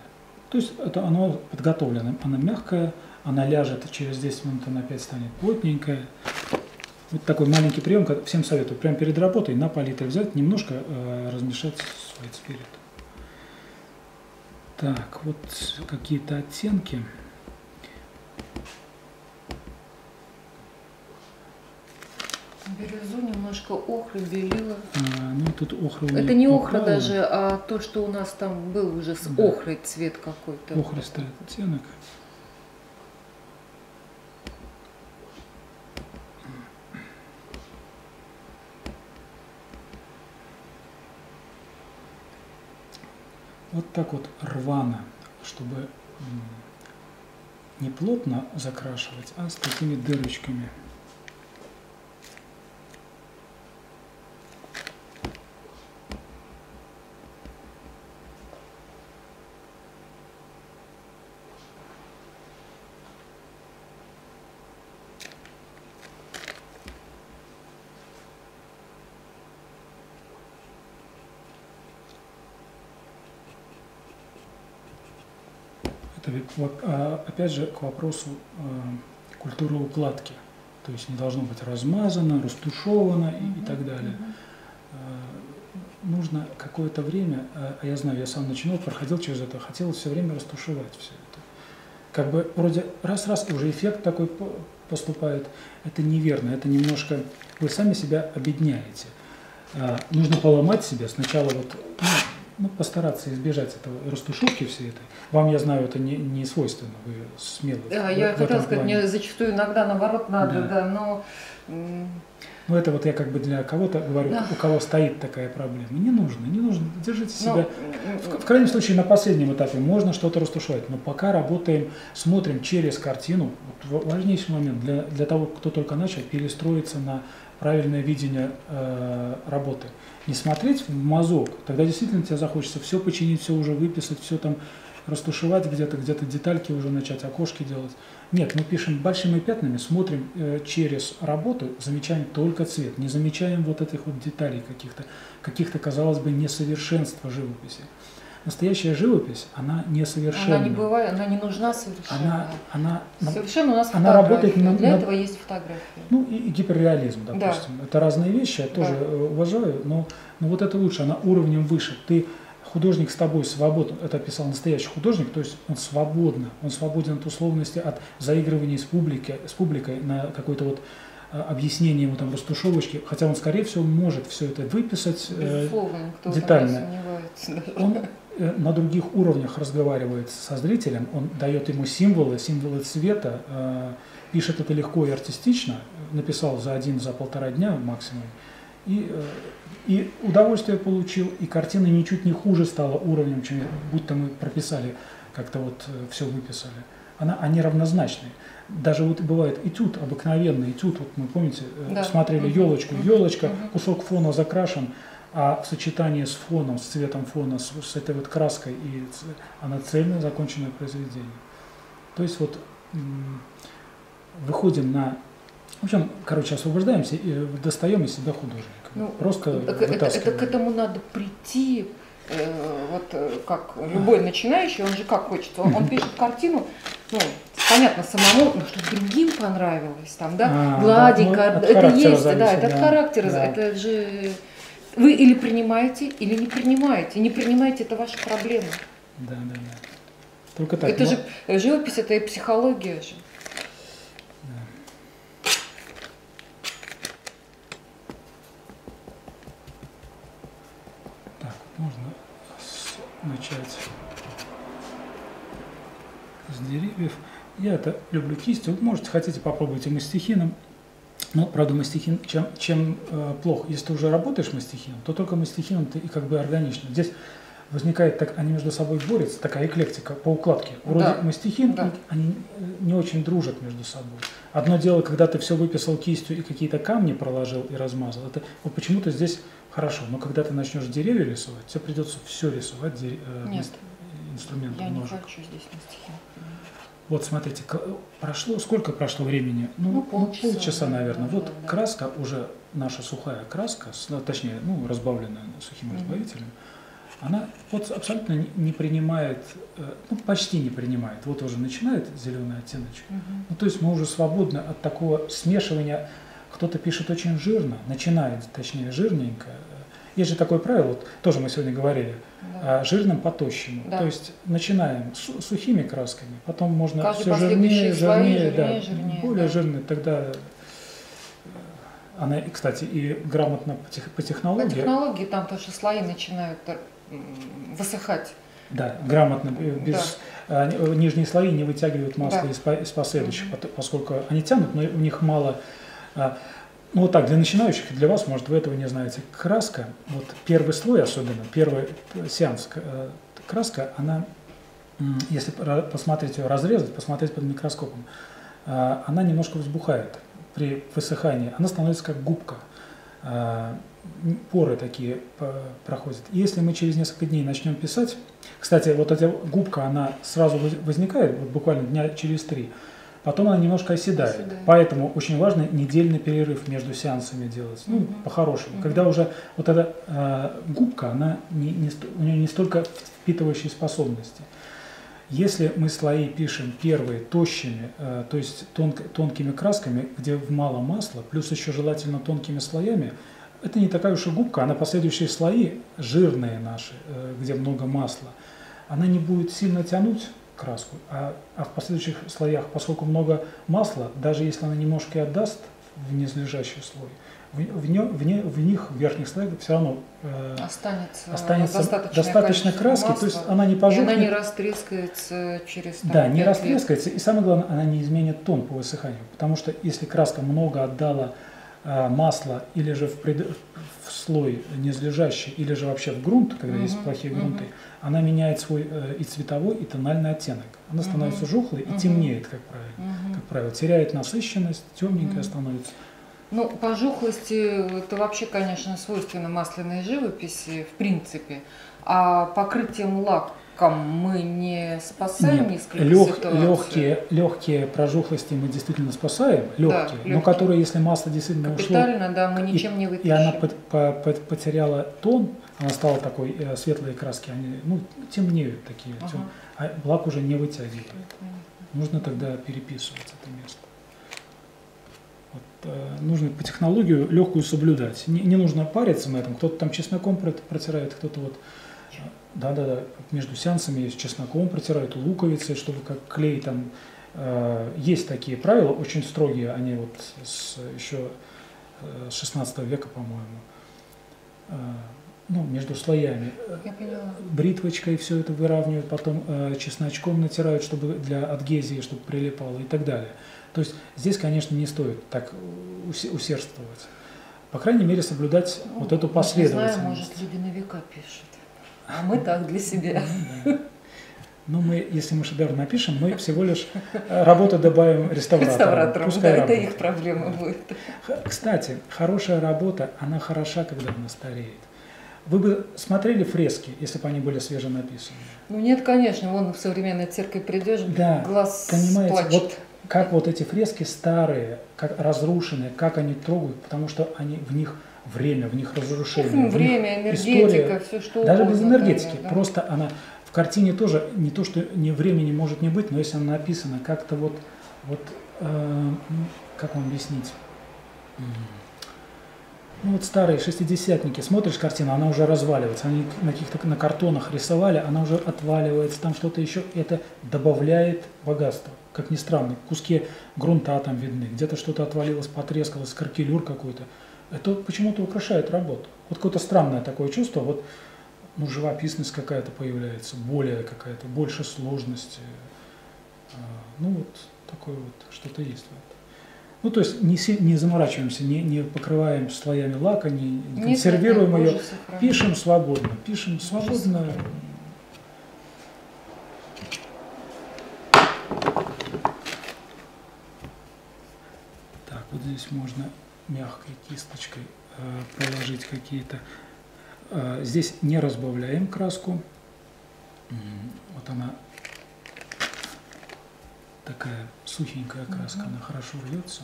То есть это оно подготовлено, она мягкая. Она ляжет, через десять минут она опять станет плотненькая. Вот такой маленький прием, всем советую. Прямо перед работой на палитре взять, немножко э, размешать с white spirit. Так, вот какие-то оттенки. Бирюзу, немножко охры, белила. А, ну, тут охры это не охра даже, а то, что у нас там был уже с да. охрой цвет какой-то. Охристый оттенок. Вот так вот рвано, чтобы не плотно закрашивать, а с такими дырочками. Опять же, к вопросу э, культуры укладки. То есть не должно быть размазано, растушевано и, mm-hmm. и так далее. Mm-hmm. э, нужно какое-то время, э, я знаю, я сам начинал, проходил через это, хотел все время растушевать все это. Как бы вроде раз-раз, и уже эффект такой поступает. Это неверно, это немножко... Вы сами себя обедняете. Э, нужно поломать себя сначала вот... Ну, постараться избежать этого растушевки всей этой. Вам, я знаю, это не, не свойственно, вы смело. Да, в, я хотела сказать, мне зачастую иногда наоборот надо, да, да но... Ну, это вот я как бы для кого-то говорю, да. у кого стоит такая проблема. Не нужно, не нужно, держите себя. Но... В, в крайнем случае, на последнем этапе можно что-то растушевать, но пока работаем, смотрим через картину. Вот важнейший момент для, для того, кто только начал, перестроиться на... правильное видение э, работы. Не смотреть в мазок, тогда действительно тебе захочется все починить, все уже выписать, все там растушевать где-то, где-то детальки уже начать, окошки делать. Нет, мы пишем большими пятнами, смотрим э, через работу, замечаем только цвет, не замечаем вот этих вот деталей каких-то, каких-то, казалось бы, несовершенства живописи. Настоящая живопись, она несовершенна. Она не бывает, она не нужна совершенно. Она, она, совершенно у нас она работает на, для этого на, есть фотографии. Ну и, и гиперреализм, допустим. Да. Это разные вещи, я тоже да. уважаю, но, но вот это лучше, она уровнем выше. Ты художник с тобой свободен, это писал настоящий художник, то есть он свободен, он свободен от условности, от заигрывания с публикой, с публикой на какой-то вот объяснение ему там растушевочки, хотя он, скорее всего, может все это выписать э, детально. Он э, на других уровнях разговаривает со зрителем, он дает ему символы, символы цвета, э, пишет это легко и артистично, написал за один, за полтора дня максимум, И, и удовольствие получил, и картина ничуть не хуже стала уровнем, чем будто мы прописали, как-то вот все выписали. Она, они равнозначные. Даже вот бывает этюд, обыкновенный этюд, вот мы, помните, да. смотрели елочку, елочка, кусок фона закрашен, а в сочетании с фоном, с цветом фона, с, с этой вот краской, и она цельное, законченное произведение. То есть вот выходим на... В общем, короче, освобождаемся и достаем из себя художника. Ну, просто это, это к этому надо прийти, э, вот как любой начинающий, он же как хочет, он, он пишет картину, ну, понятно, самому, но чтобы другим понравилось, там, да, а, гладенько, да, ну, это есть, зависит, да, это от характера, да. это же... Вы или принимаете, или не принимаете, не принимаете, это ваша проблема. Да, да, да. Только так. Это но... же живопись, это и психология же. Можно начать с деревьев. Я это люблю кистью. Вы можете, хотите, попробуйте мастихином. Но, правда, мастихин, чем, чем э, плохо. Если ты уже работаешь мастихином, то только мастихином ты и как бы органично. Здесь возникает, так они между собой борются, такая эклектика по укладке. Вроде да. мастихин, да. они не очень дружат между собой. Одно дело, когда ты все выписал кистью и какие-то камни проложил и размазал. Это вот почему-то здесь... Хорошо, но когда ты начнешь деревья рисовать, тебе придется все рисовать дерев... Нет, инструментом я ножик. Не хочу здесь мастихин. Вот смотрите, прошло, сколько прошло времени? Ну, ну полчаса, полчаса, наверное. Да, вот да, да. краска, уже наша сухая краска, точнее, ну, разбавленная сухим разбавителем, mm-hmm. она вот абсолютно не принимает, ну, почти не принимает. Вот уже начинает зеленый оттеночек. Mm-hmm. Ну, то есть мы уже свободны от такого смешивания. Кто-то пишет очень жирно, начинает, точнее, жирненько. Есть же такое правило, вот, тоже мы сегодня говорили, да. жирным по тощему. Да. То есть начинаем с сухими красками, потом можно Каждый все жирнее, жирнее, жирнее, да, жирнее, жирнее более да. жирный, тогда она, кстати, и грамотно по технологии. По технологии там тоже слои начинают высыхать. Да, грамотно, без, да. нижние слои не вытягивают масло да. из последующих, угу. поскольку они тянут, но у них мало... Ну вот так, для начинающих, для вас, может, вы этого не знаете. Краска, вот первый слой особенно, первый сеанс, краска, она, если посмотреть ее, разрезать, посмотреть под микроскопом, она немножко взбухает при высыхании, она становится как губка, поры такие проходят. И если мы через несколько дней начнем писать, кстати, вот эта губка, она сразу возникает, вот буквально дня через три, потом она немножко оседает. оседает. Поэтому очень важно недельный перерыв между сеансами делать. Ну, mm-hmm. по-хорошему. Mm-hmm. Когда уже вот эта э, губка, она не, не, у нее не столько впитывающей способности. Если мы слои пишем первые тощими, э, то есть тон, тонкими красками, где мало масла, плюс еще желательно тонкими слоями, это не такая уж и губка, она последующие слои, жирные наши, э, где много масла, она не будет сильно тянуть краску, а, а в последующих слоях, поскольку много масла, даже если она немножко и отдаст в низлежащий слой, в, в, не, в, не, в них, в верхних слоях, все равно э, останется, останется достаточно краски, масла, то есть она не пожухнет. Она не растрескается через там, Да, не растрескается, лет. И самое главное, она не изменит тон по высыханию, потому что если краска много отдала э, масла или же в, пред, в слой низлежащий, или же вообще в грунт, когда угу, есть плохие угу. грунты, она меняет свой э, и цветовой, и тональный оттенок. Она угу. становится жухлой и угу. темнеет, как правило. Угу. как правило. Теряет насыщенность, темненькая угу. становится. Ну, по жухлости это вообще, конечно, свойственно масляной живописи, в принципе. А покрытием лаком мы не спасаем несколько лег, легкие, легкие прожухлости мы действительно спасаем, легкие, да, легкие. Но которые, если масло действительно Капитально, ушло, да, мы ничем и, не вытащим. И она под, по, под, потеряла тон, она стала такой, э, светлые краски, они ну, темнеют такие, ага. тем, а лак уже не вытягивает. Нужно тогда переписывать это место. Вот, э, нужно по технологию легкую соблюдать. Не, не нужно париться на этом. Кто-то там чесноком протирает, кто-то вот... Да-да-да, между сеансами есть чесноком протирают, луковицы, чтобы как клей там... Э, есть такие правила, очень строгие, они вот с, еще с шестнадцатого века, по-моему. Э, ну, между слоями. Я поняла. Бритвочкой все это выравнивают, потом э, чесночком натирают, чтобы для адгезии, чтобы прилипало и так далее. То есть здесь, конечно, не стоит так усердствовать. по крайней мере, соблюдать ну, вот эту последовательность. Не знаю, может, люди на века пишут, а мы так для себя. Но мы, если мы шедевр напишем, мы всего лишь работу добавим реставраторам. Реставраторам, да, это их проблема будет. Кстати, хорошая работа, она хороша, когда она стареет. Вы бы смотрели фрески, если бы они были свеже написаны? Ну нет, конечно, вон в современной церкви придешь, да, глаз понимаете, плачет. Вот как вот эти фрески старые, как разрушенные, как они трогают, потому что они в них время, в них разрушение. Ну, время, них энергетика, история, все что даже угодно. Даже без энергетики, да? Просто она... В картине тоже не то, что не времени может не быть, но если она написана как-то вот, вот э, как вам объяснить? Ну вот старые шестидесятники, смотришь картину, она уже разваливается, они на каких-то на картонах рисовали, она уже отваливается, там что-то еще, это добавляет богатство, как ни странно, куски грунта там видны, где-то что-то отвалилось, потрескалось, каркелюр какой-то, это почему-то украшает работу. Вот какое-то странное такое чувство, вот. Ну, живописность какая-то появляется, более какая-то, больше сложности. Ну, вот такое вот что-то есть. Ну, то есть не, не заморачиваемся, не, не покрываем слоями лака, не, не консервируем нет, ее. Пишем свободно, пишем свободно. Так, вот здесь можно мягкой кисточкой положить какие-то. Здесь не разбавляем краску, вот она такая сухенькая краска, она хорошо рвется.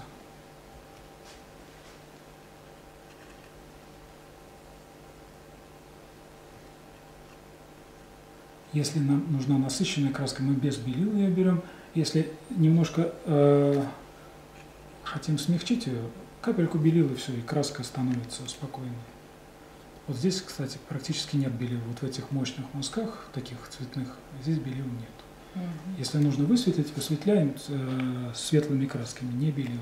Если нам нужна насыщенная краска, мы без белил ее берем. Если немножко э, хотим смягчить ее, капельку белила и все, и краска становится спокойной. Вот здесь, кстати, практически нет белил. Вот в этих мощных мазках, таких цветных, здесь белил нет. Угу. Если нужно высветлить, высветляем э, светлыми красками, не белилами.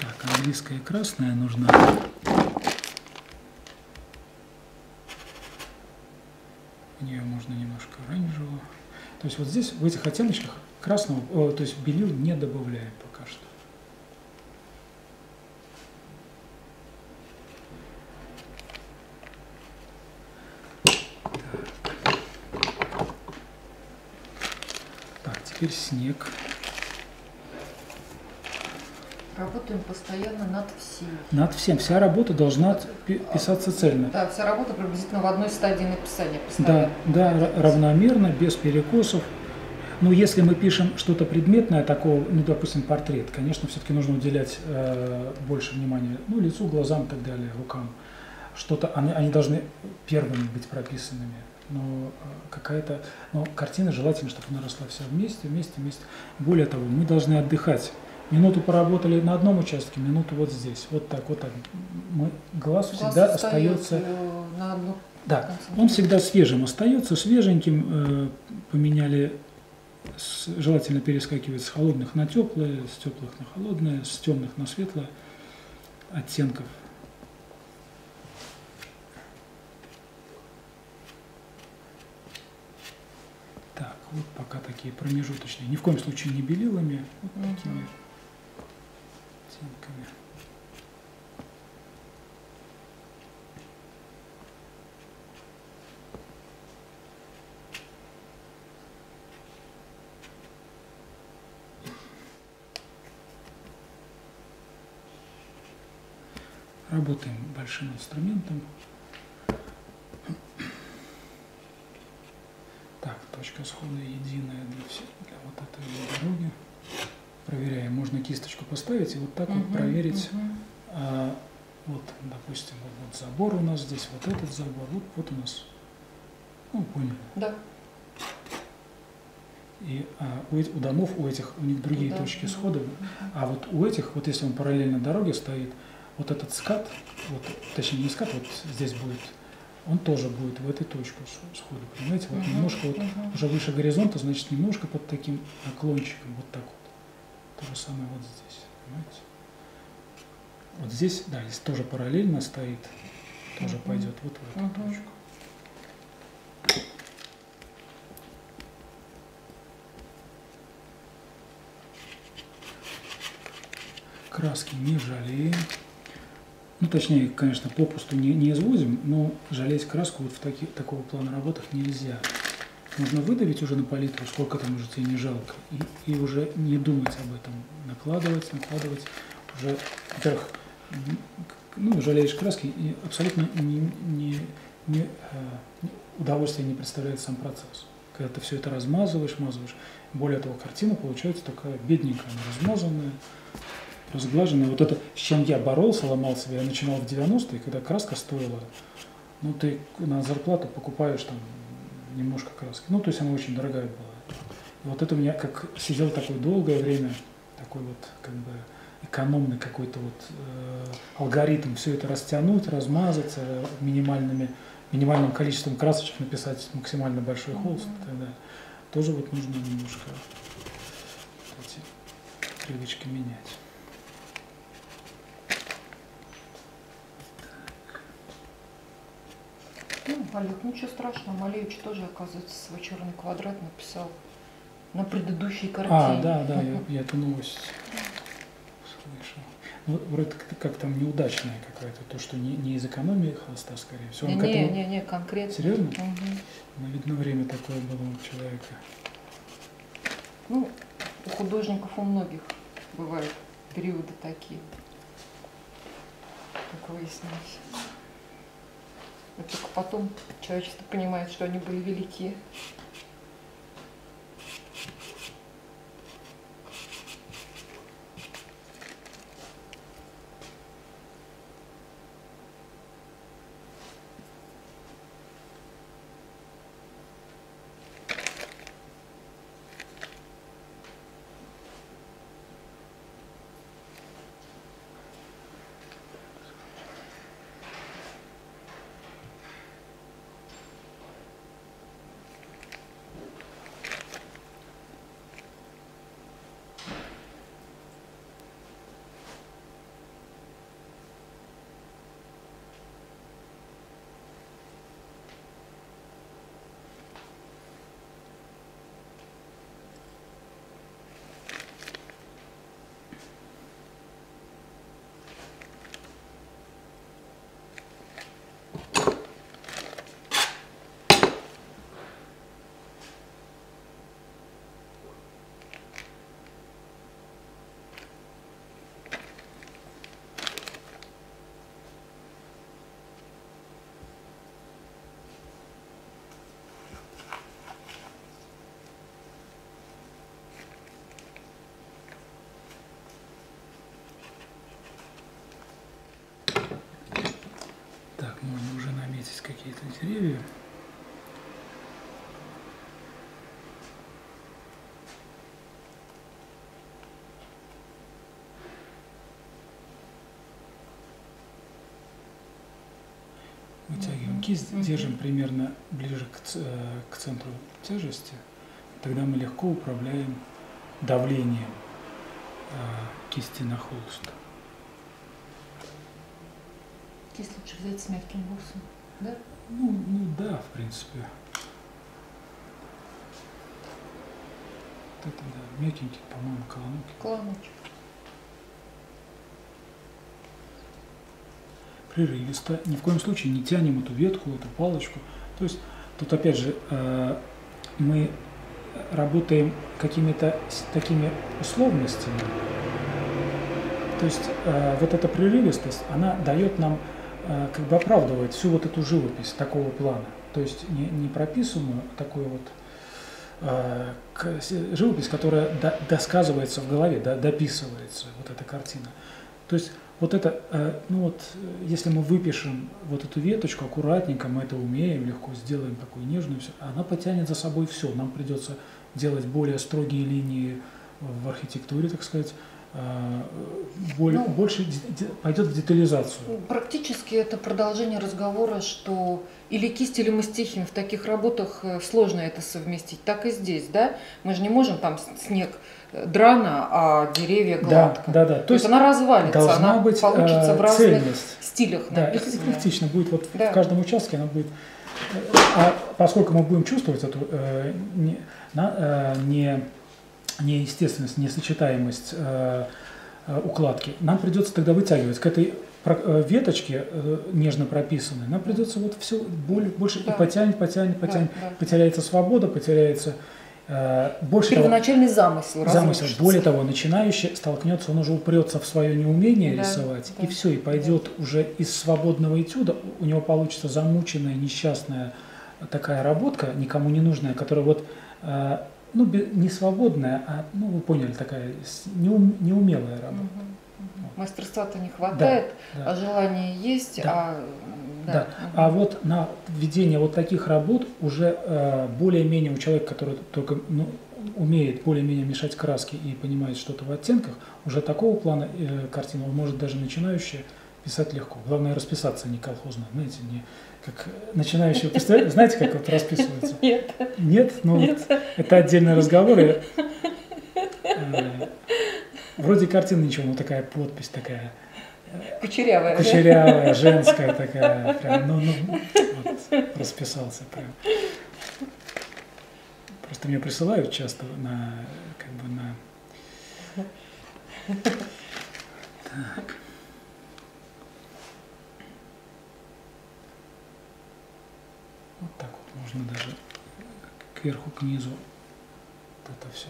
Так, английская красная нужна. У нее можно немножко оранжевого. То есть вот здесь, в этих оттеночках, красного, э, то есть белил не добавляем пока что. Теперь снег. Работаем постоянно над всем. Над всем. Вся работа должна писаться цельно. Да, вся работа приблизительно в одной стадии написания. Да, да, равномерно, без перекосов. Но если мы пишем что-то предметное, такого, ну, допустим, портрет, конечно, все-таки нужно уделять э, больше внимания ну, лицу, глазам и так далее, рукам. Что-то, они, они должны первыми быть прописанными. Но какая-то, но картина желательно, чтобы она росла вся вместе, вместе, вместе. Более того, мы должны отдыхать. Минуту поработали на одном участке, минуту вот здесь, вот так, вот так. Мы, глаз, глаз всегда остается, на одну... да, он всегда свежим остается, свеженьким. Э, поменяли, с, желательно перескакивать с холодных на теплые, с теплых на холодные, с темных на светлые оттенков. Вот пока такие промежуточные, ни в коем случае не белилами, вот такими оттенками. Работаем большим инструментом. Точка схода единая для, всей, для вот этой дороги. Проверяем, можно кисточку поставить и вот так угу, вот проверить. Угу. А, вот, допустим, вот, вот забор у нас здесь, вот этот забор, вот, вот у нас. Ну, поняли. Да. И а, у, у домов, у этих, у них другие да, точки да, схода. Угу. А вот у этих, вот если он параллельно дороге стоит, вот этот скат, вот, точнее не скат, вот здесь будет. Он тоже будет в этой точку сходу, понимаете? Вот угу, немножко вот угу. уже выше горизонта, значит, немножко под таким наклончиком, вот так вот. То же самое вот здесь, понимаете? Вот здесь, да, здесь тоже параллельно стоит, тоже угу. пойдет вот в эту угу. точку. краски не жалеем. Ну, точнее, конечно, попусту не, не извозим, но жалеть краску вот в таки, такого плана работах нельзя. Нужно выдавить уже на палитру, сколько там уже тебе не жалко, и, и уже не думать об этом. Накладывать, накладывать. Уже, во-первых, ну, жалеешь краски, и абсолютно не, не, не, удовольствие не представляет сам процесс. Когда ты все это размазываешь, мазываешь. Более того, картина получается такая бедненькая, размазанная, разглаженная. Вот это, с чем я боролся, ломал себя, я начинал в девяностые, когда краска стоила, ну, ты на зарплату покупаешь там немножко краски. Ну, то есть она очень дорогая была. И вот это у меня как сидел такое долгое время, такой вот как бы экономный какой-то вот э, алгоритм, все это растянуть, размазаться минимальными, минимальным количеством красочек, написать максимально большой холст и так далее. Тоже вот нужно немножко эти привычки менять. Ну, Олег, ничего страшного, Малевич тоже, оказывается, свой черный квадрат написал на предыдущей картине. А, да, да, я, я эту новость слышал. Ну, вроде как там неудачная какая-то, то, что не, не из экономии холста, скорее всего. Не, не, не, не, конкретно. Серьезно? Угу. Ну, видно, время такое было у человека. Ну, у художников у многих бывают периоды такие, как выяснилось. И только потом человечество понимает, что они были велики. Можно уже наметить какие-то деревья. Вытягиваем кисть, держим примерно ближе к, э, к центру тяжести. Тогда мы легко управляем давлением э, кисти на холст. Кисть лучше взять с мягким ворсом, да? Ну, ну да, в принципе. Вот это да, мягенький, по-моему, колоночек. Колоночек. Прерывисто. Ни в коем случае не тянем эту ветку, эту палочку. То есть тут опять же мы работаем какими-то такими условностями. То есть вот эта прерывистость, она дает нам как бы оправдывает всю вот эту живопись такого плана, то есть не, не прописанную, а такую вот э, к, живопись, которая до, досказывается в голове, до, дописывается, вот эта картина. То есть вот это, э, ну вот, если мы выпишем вот эту веточку аккуратненько, мы это умеем, легко сделаем такую нежную, все, она потянет за собой все, нам придется делать более строгие линии в архитектуре, так сказать, Боль, ну, больше пойдет в детализацию. Практически это продолжение разговора, что или кисть, или мастихин. В таких работах сложно это совместить. Так и здесь, да? Мы же не можем там снег драно, а деревья гладко. Да, да, да. То, То есть она развалится, она быть, получится э, в разных цельность. Стилях. Да, эклектично будет вот да. В каждом участке она будет. А поскольку мы будем чувствовать эту э, не, на, э, не неестественность, несочетаемость э, укладки, нам придется тогда вытягивать к этой веточке нежно прописанной, нам придется вот все больше да. и потянет, потянет, потянет, да, да. потеряется свобода, потеряется э, больше первоначальный того, замысел. Замысел, более того, начинающий столкнется, он уже упрется в свое неумение да, рисовать, да, и все, и пойдет да. уже из свободного этюда, у него получится замученная, несчастная такая работка, никому не нужная, которая вот э, ну, не свободная, а, ну, вы поняли, такая неум, неумелая работа. Угу, угу. Мастерства-то не хватает, да, а да. желание есть. Да. А, да. Да. Угу. А вот на введение вот таких работ уже э, более-менее у человека, который только ну, умеет более-менее мешать краски и понимает что-то в оттенках, уже такого плана э, картина, он может даже начинающий писать легко. Главное расписаться, не колхозно, знаете, не... Как начинающего представителя, знаете, как вот расписывается? Нет. Нет? Ну, Нет. Вот, это отдельные разговоры. Вроде картина ничего, но такая подпись такая. Кучерявая. Кучерявая, да? Женская такая. Прям, ну, ну, вот, расписался прям. Просто мне присылают часто на, как бы на... Так. Вот так вот можно даже кверху, к низу. Вот это все.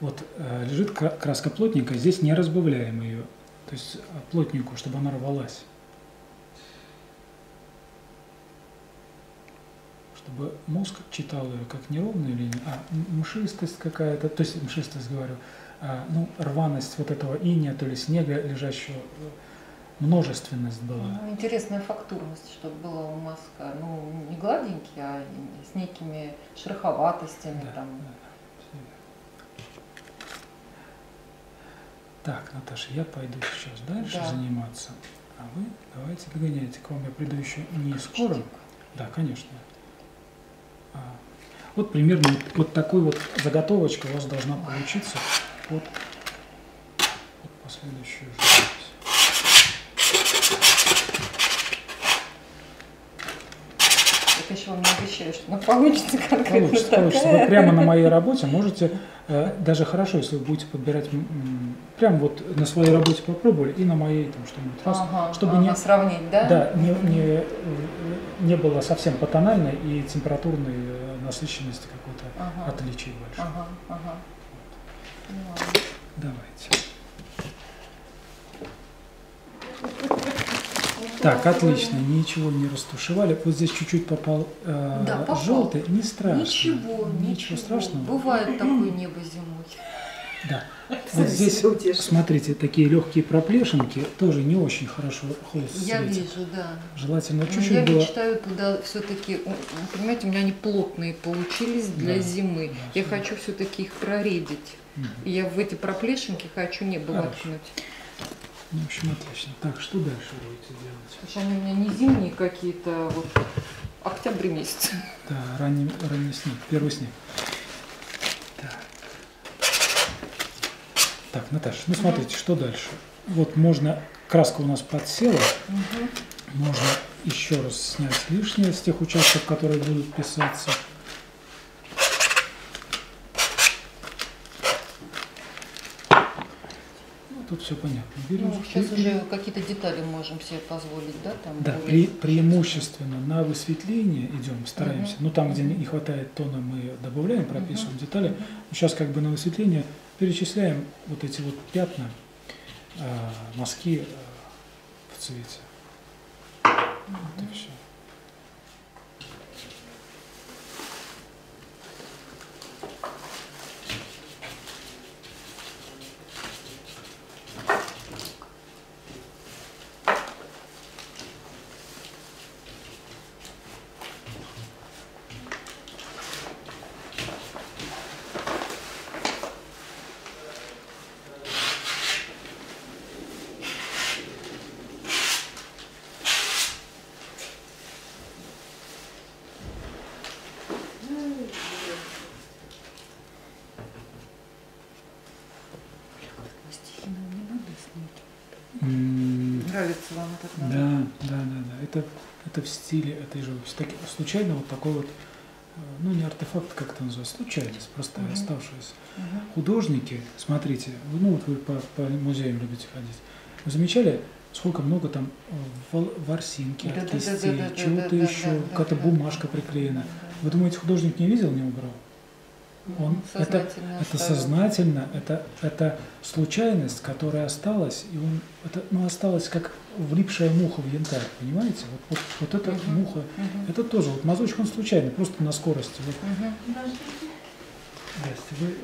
Вот э, лежит краска плотненькая, здесь не разбавляем ее. То есть плотненькую, чтобы она рвалась. Чтобы мозг читал ее как неровную линию, а мшистость какая-то, то есть мшистость, говорю, э, ну, рваность вот этого иния, то ли снега лежащего. Множественность была. Ну, интересная фактурность, чтобы была у мазка, ну, не гладенький, а с некими шероховатостями. Да, там. Да. Так, Наташа, я пойду сейчас дальше да. заниматься, а вы давайте догоняйте. К вам я приду еще не скоро. Да, конечно. Вот примерно вот такой вот заготовочка у вас должна получиться под, под последующую жизнь. Я еще вам не обещаю, что она получится конкретно получится, такая. Получится. Вы прямо на моей работе можете, даже хорошо, если вы будете подбирать, прямо вот на своей работе попробовали и на моей там что-нибудь. Ага, чтобы не сравнить, да? Да, не, не, не было совсем по тональной и температурной насыщенности какой-то ага. отличий большой. Ага, ага. Вот. Давайте. Так, отлично, ничего не растушевали. Вот здесь чуть-чуть попал, э, да, попал желтый, не страшно. Ничего, ничего, ничего страшного. Бывает такое небо зимой. Да. Вот здесь, смотрите, такие легкие проплешинки тоже не очень хорошо холст светит. Я вижу, да. Желательно чуть-чуть было. Я мечтаю туда все-таки, понимаете, у меня они плотные получились для да, зимы. Да, я да. хочу все-таки их проредить. Угу. И я в эти проплешинки хочу небо воткнуть. Ну, в общем, отлично. Так, что дальше будете делать? Потому они у меня не зимние какие-то, вот, октябрь месяц. Да, ранний, ранний снег, первый снег. Так, так Наташа, ну смотрите, угу. что дальше? Вот можно, краска у нас подсела, угу. можно еще раз снять лишнее с тех участков, которые будут писаться. Тут все понятно. Берем, ну, сейчас и... уже какие-то детали можем себе позволить, да? Там да, более... преимущественно на высветление идем, стараемся. Uh-huh. Ну, там, где не хватает тона, мы добавляем, прописываем uh-huh. детали. Uh-huh. Сейчас как бы на высветление перечисляем вот эти вот пятна, э, мазки э, в цвете. Uh-huh. Вот и все. Нравится вам этот момент? Да, да, да, да. Это, это в стиле этой живописи. Так, случайно вот такой вот ну не артефакт, как это называется, случайность, просто uh-huh. оставшаяся. Uh-huh. Художники, смотрите, ну вот вы по, по музеям любите ходить, вы замечали, сколько много там ворсинки, да, кистей, да, да, чего-то да, да, еще, да, да, какая-то да, бумажка да, приклеена. Да, да. Вы думаете, художник не видел, не убрал? Он, это, это сознательно, это, это случайность, которая осталась, и он, это, ну, осталась как влипшая муха в янтарь, понимаете? Вот, вот, вот эта угу. муха, угу. это тоже, вот мазочек он случайный, просто на скорости. Вот. Угу. Здрасте, вы...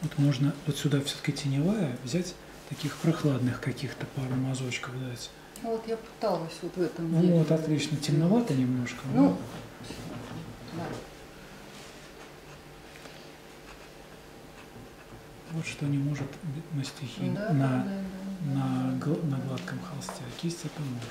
Вот можно вот сюда все-таки теневая взять, таких прохладных каких-то пару мазочков дать. Вот я пыталась вот в этом деле. Ну вот отлично, темновато немножко. Ну, да. Вот что не может на стихии, да, на, да, да, на, да, гл да. на гладком холсте, а кисть это может.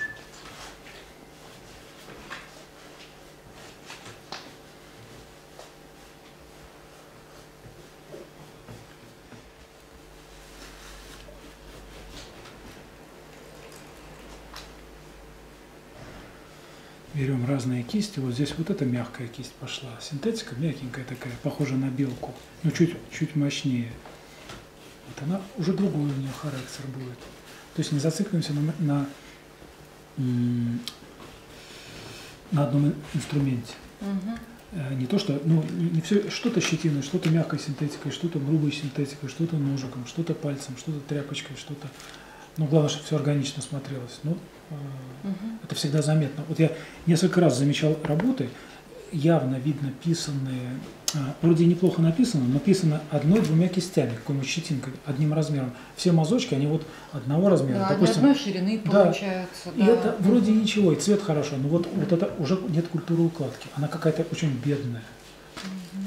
Берем разные кисти, вот здесь вот эта мягкая кисть пошла, синтетика мягенькая такая, похожа на белку, но чуть, чуть мощнее. Вот она уже другой у нее характер будет. То есть не зацикливаемся на, на, на одном инструменте. Угу. Не то, что, ну, не все, что-то щетиной, что-то мягкой синтетикой, что-то грубой синтетикой, что-то ножиком, что-то пальцем, что-то тряпочкой, что-то... Ну, главное, чтобы все органично смотрелось. Ну, э, угу. это всегда заметно. Вот я несколько раз замечал работы, явно видно писанные, э, вроде неплохо написано, но писано одной-двумя кистями, какой-нибудь щетинкой, одним размером. Все мазочки, они вот одного размера. Да, допустим, одной ширины да, получаются. И да. это вроде ничего, и цвет хорошо, но вот, вот это уже нет культуры укладки. Она какая-то очень бедная. Угу.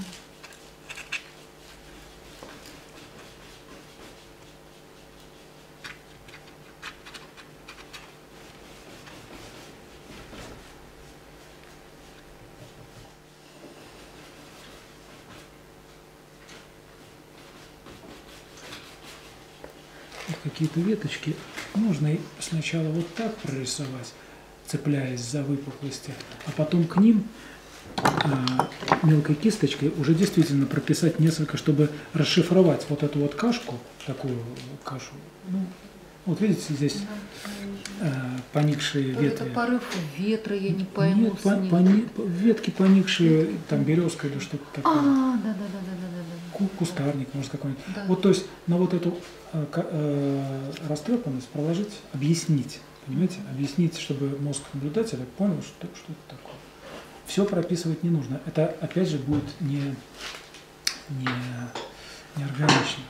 Какие-то веточки можно сначала вот так прорисовать, цепляясь за выпуклости, а потом к ним э, мелкой кисточкой уже действительно прописать несколько, чтобы расшифровать вот эту вот кашку, такую кашу. Ну, вот видите, здесь э, поникшие ветви. Это порыв ветра, я не пойму. Нет, по, пони, ветки поникшие, там березка или что-то такое. А, да, да, да, да, да. Кустарник, может, какой-нибудь. Да. Вот, то есть, на вот эту э, э, растрепанность проложить, объяснить, понимаете? Объяснить, чтобы мозг наблюдателя понял, что, что это такое. Все прописывать не нужно. Это, опять же, будет не, не, не органично.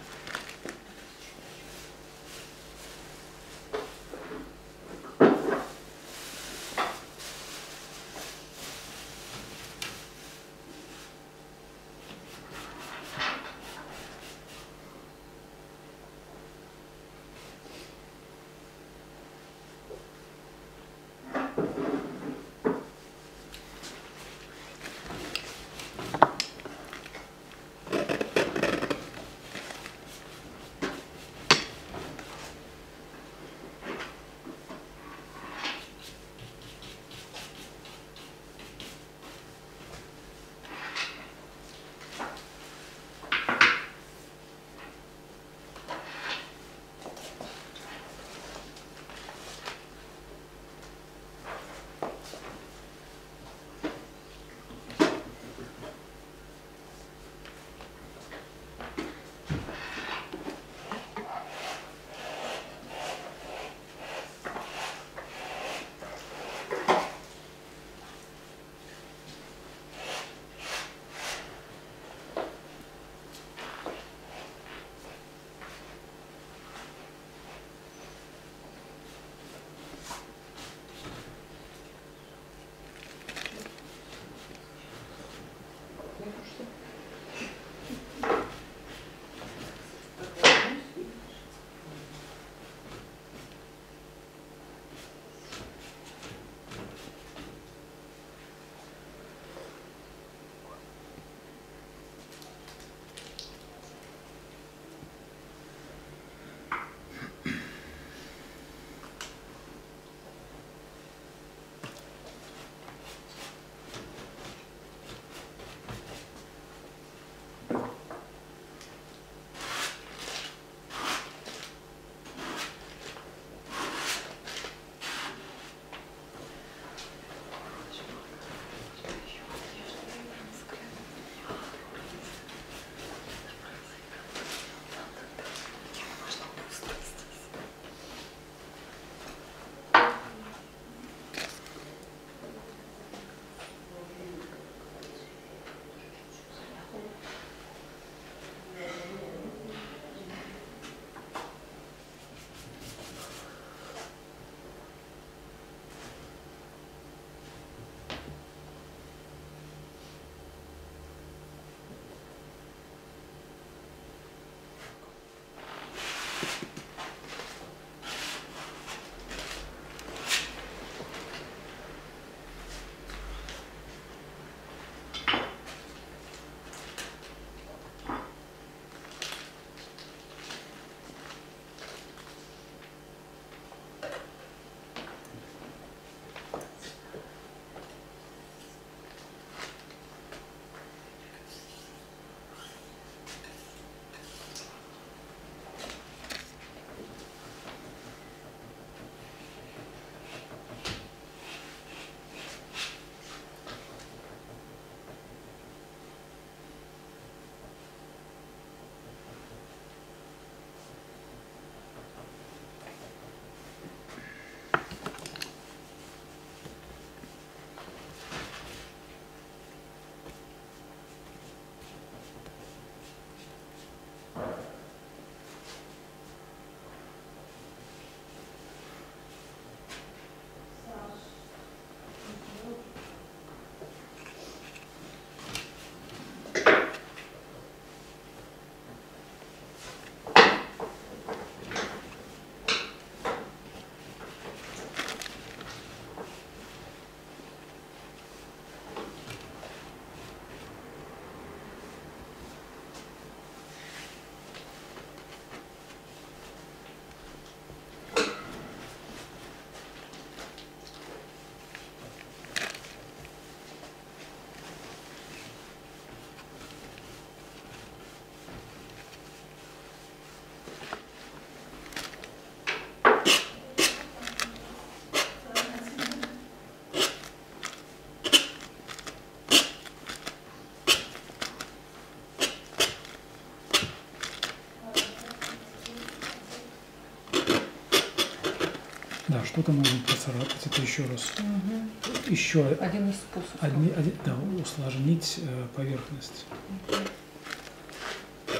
что-то можно поцарапать, это еще раз. Угу. Еще один из способов. Одни, один, да, усложнить поверхность. Угу.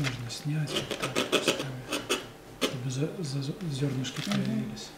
Можно снять, вот так поставить, чтобы за, за, зернышки появились.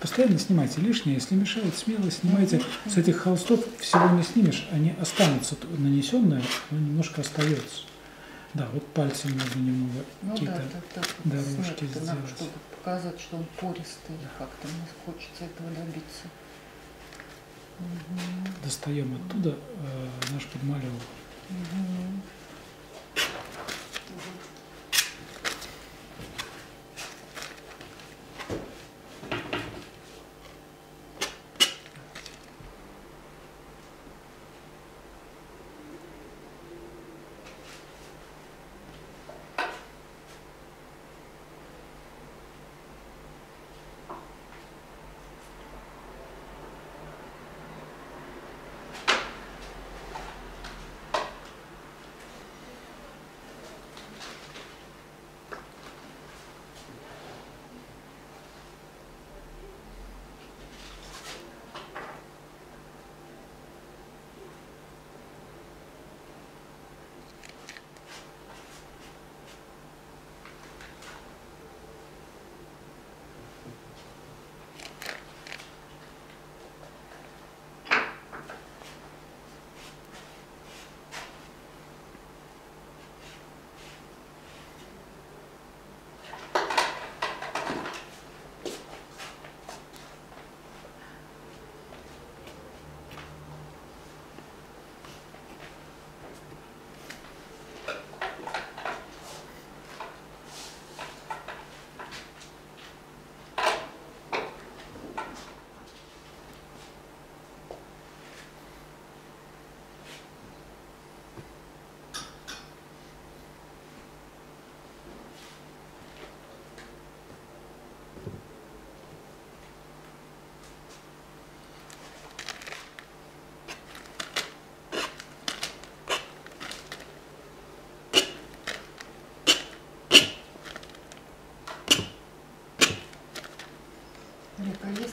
Постоянно снимайте лишнее, если мешает, смело снимайте. С этих холстов всего не снимешь, они останутся нанесенные, но немножко остается. Да, вот пальцем нужно немного ну, какие-то да, да, да, дорожки сделать. Нам, чтобы показать, что он пористый, да. Как-то мне хочется этого добиться. Угу. Достаем оттуда э, наш подмалевок. Угу.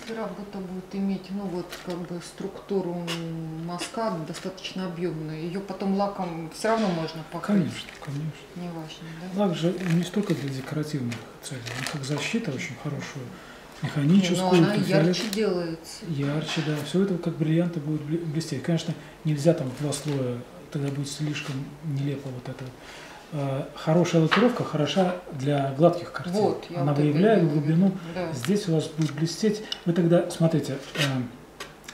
Если работа будет иметь, ну вот как бы структуру мазка достаточно объемную, ее потом лаком все равно можно покрыть. Конечно, конечно. Не важно, да? Лак же не столько для декоративных целей, но как защита очень хорошую, механическую. Не, но она ярче делается. Ярче, да. Все это как бриллианты будет блестеть. Конечно, нельзя там два слоя, тогда будет слишком нелепо вот это. Хорошая лакировка хороша для гладких картин. Вот, она вот выявляет это, глубину. Да. Здесь у вас будет блестеть. Вы тогда, смотрите, э,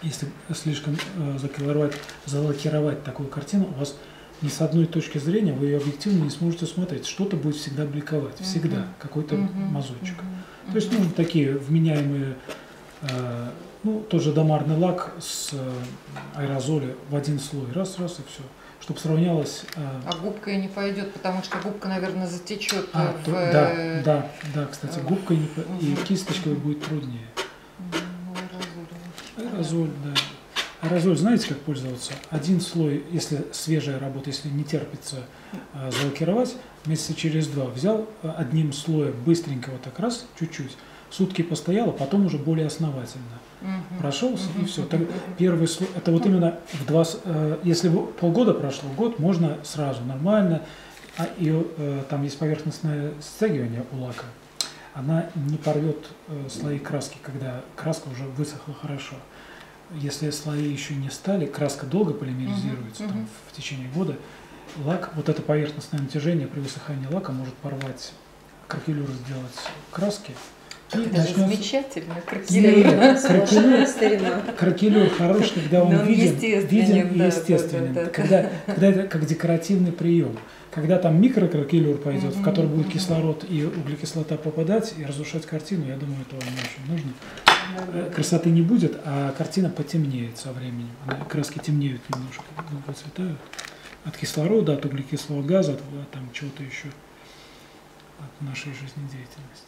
если слишком э, заколоровать, залакировать такую картину, у вас ни с одной точки зрения вы ее объективно не сможете смотреть. Что-то будет всегда бликовать, угу. Всегда какой-то угу. Мазочек. Угу. То есть нужны такие вменяемые, э, ну, тот же домарный лак с э, аэрозоли в один слой. Раз, раз и все. Чтобы сравнялось. А губкой не пойдет, потому что губка, наверное, затечет. А, в... Да, да, да, кстати, губкой не по... и кисточкой будет труднее. Аэрозоль, да. Аэрозоль, знаете, как пользоваться? Один слой, если свежая работа, если не терпится а, залакировать, месяца через два взял одним слоем быстренько вот так раз, чуть-чуть, сутки постояло, потом уже более основательно. Угу. Прошелся, угу. И все. Так, первый слой, это вот именно в два, э, если полгода прошло, год, можно сразу, нормально. А, и э, там есть поверхностное стягивание у лака. Она не порвет э, слои краски, когда краска уже высохла хорошо. Если слои еще не стали, краска долго полимеризируется угу. Там, угу. В течение года, лак, вот это поверхностное натяжение при высыхании лака может порвать, крапелюр сделать краски. И это начнется... замечательно, кракелюр. Кракелюр хороший, когда он, он виден, виден и да, естественен. Да, да, когда, да. когда это как декоративный прием. Когда там микрокракелюр пойдет, в который будет кислород и углекислота попадать и разрушать картину, я думаю, это вам не очень нужно. Красоты не будет, а картина потемнеет со временем. Краски темнеют немножко, выцветают. От кислорода, от углекислого газа, от там чего-то еще, от нашей жизнедеятельности.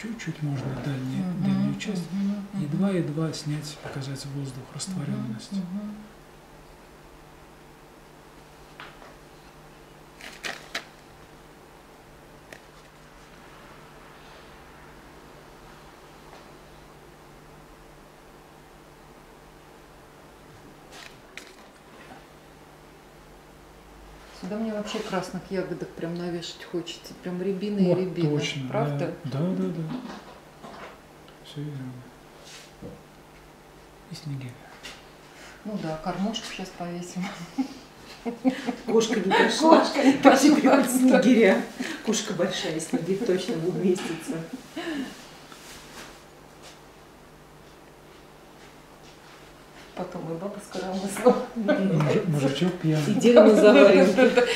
Чуть-чуть можно дальнюю, uh-huh, дальнюю часть, uh-huh, uh-huh. едва-едва снять, показать воздух, растворенность. Uh-huh, uh-huh. Да мне вообще красных ягодок прям навешать хочется, прям рябины вот и рябины, точно, правда? Да, да, да, да. Все верно. И снегиря. Ну да, кормушку сейчас повесим. Кошка не пришла, пошли снегиря. Кошка большая, снегирь точно уместится. Потом и баба сказала мысль. Мужичок пьяный. И дерево заварил.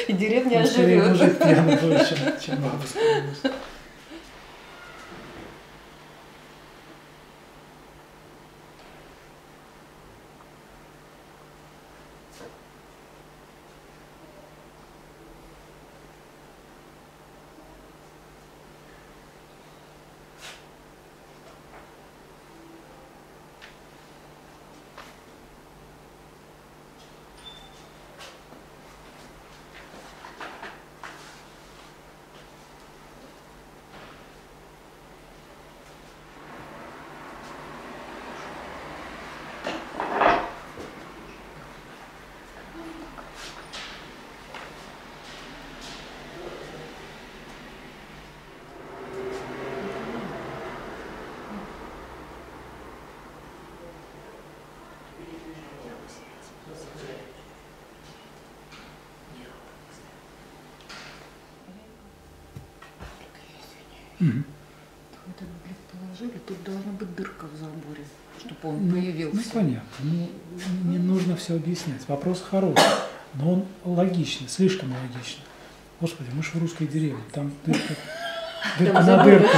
И деревня оживет. Мужик пьяный больше, чем баба сказала. Угу. Это положили, тут должна быть дырка в заборе, чтобы он ну, появился. Ну, понятно. Ну, не нужно все объяснять. Вопрос хороший, но он логичный, слишком логичный. Господи, мы же в русской деревне, там дырка, дырка на дырку.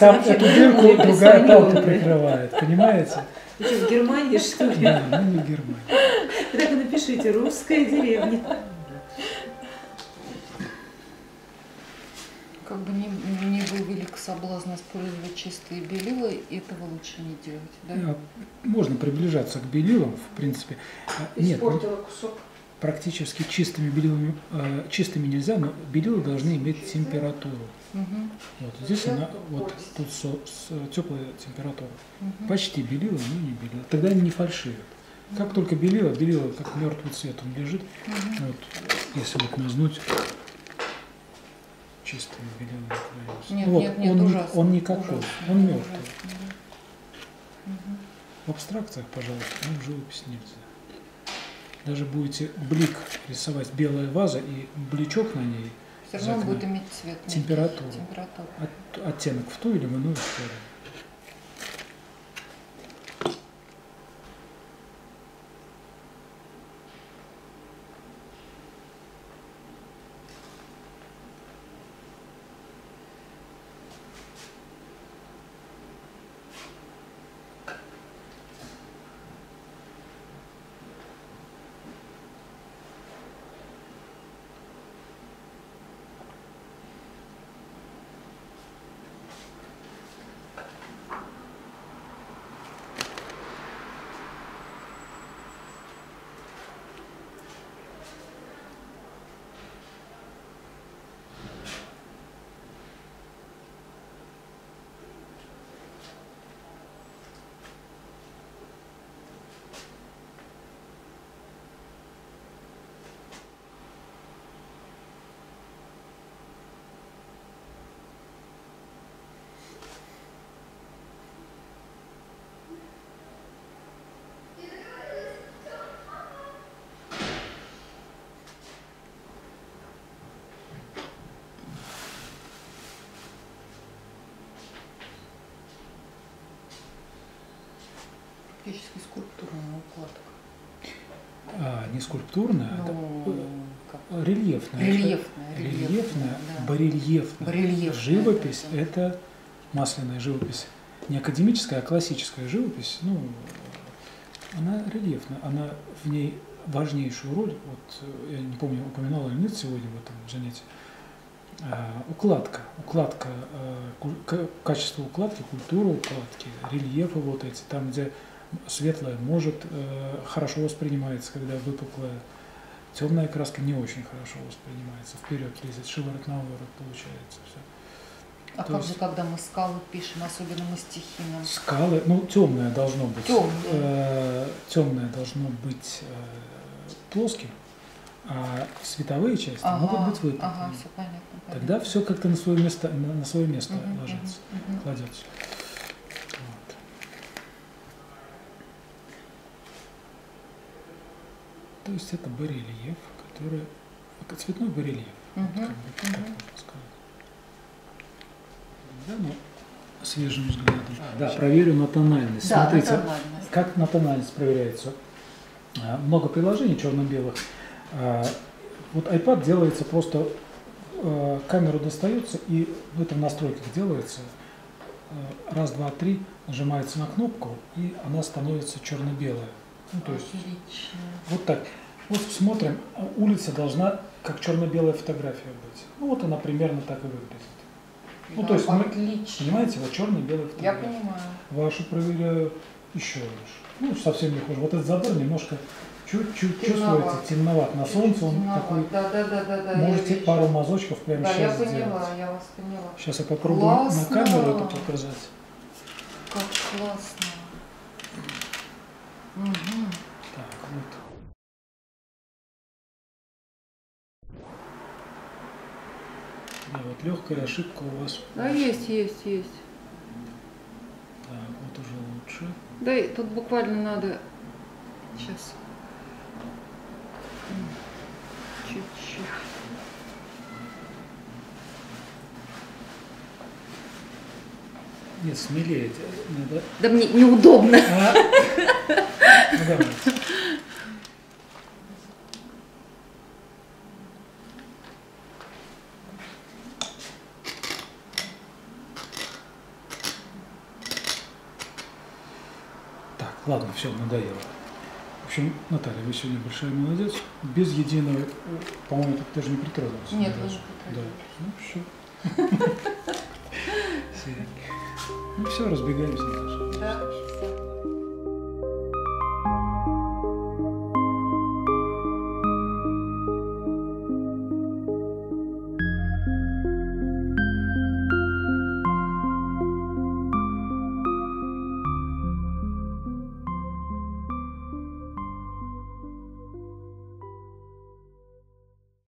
Там эту дырку другая талка прикрывает, понимаете? Ты что, в Германии, что ли? Да, ну не в Германии. Так и напишите, русская деревня. Как бы не, не был велик соблазн использовать чистые белила, этого лучше не делать, да? Можно приближаться к белилам, в принципе. Испортила Нет, кусок. Практически чистыми белилами, э, чистыми нельзя, но белила должны иметь чистые. Температуру. Угу. Вот здесь она, вот тут со, с, теплая температура. Угу. Почти белила, но не белила. Тогда они не фальшивят. Угу. Как только белила, белила как мертвый цвет, он лежит. Угу. Вот, если вот мазнуть. Чистый белилами краюсь. Нет, вот, нет, нет, он, ужасно, он никакой, ужасно, он мертвый. Угу. В абстракциях, пожалуйста, ну, в живопись нельзя. Даже будете блик рисовать, белая ваза и бличок на ней. Все равно будет иметь цвет. Температуру. Температуру. От, оттенок в ту или в иную сторону. практически скульптурная укладка. А, не скульптурная, ну, это рельефная. Рельефная, рельефная, рельефная да. барельефная. барельефная. Живопись – это масляная живопись. Не академическая, а классическая живопись, ну, она рельефна, она в ней важнейшую роль, вот я не помню, упоминала или нет сегодня в этом занятии, укладка, укладка, качество укладки, культура укладки, рельефы вот эти, там, где светлая может хорошо воспринимается, когда выпуклая, темная краска не очень хорошо воспринимается, вперед лезет, шиворот на ворот получается все. А то как же, когда мы скалы пишем, особенно мы стихи? На... Скалы, ну, темное должно быть. Темное. Темное должно быть плоским, а световые части ага, могут быть выпуклыми. Ага, все понятно, понятно. Тогда все как-то на свое место, на, на свое место угу, ложится, угу, угу. кладется. Вот. То есть это барельеф, который... Это цветной барельеф, угу, вот, как бы, угу. так можно сказать. Да, ну, свежим взглядом. А, да, проверю на тональность. Да, Смотрите, на тональность. Как на тональность проверяется. Много приложений черно-белых. Вот iPad делается просто, камеру достается, и в этом настройках делается. Раз, два, три, нажимается на кнопку, и она становится черно-белая. Ну, то есть, вот так. Вот смотрим, улица должна как черно-белая фотография быть. Ну, вот она примерно так и выглядит. Ну, да, то есть, мы, понимаете, вот черный-белый фотографии. Я понимаю. Вашу проверяю еще лишь. Ну, совсем не хуже. Вот этот забор немножко чуть-чуть чувствуется темноват. На солнце он темноват. такой. Да, да, да, да, да, можете пару мазочков прямо да, сейчас я поняла, сделать. Я вас поняла. Сейчас я попробую классно. на камеру это показать. Как классно. Угу. Так, вот. Да, вот легкая ошибка у вас. Да, есть, есть, есть. Так, вот уже лучше. Да, и тут буквально надо сейчас чуть-чуть. Нет, смелее. Надо... Да мне неудобно. А? Ну, давай. Ладно, все, надоело. В общем, Наталья, вы сегодня большая молодец. Без единого, по-моему, тут даже не притронулся. Нет, даже. Да. Ну все. Ну все, разбегаемся. Да, все.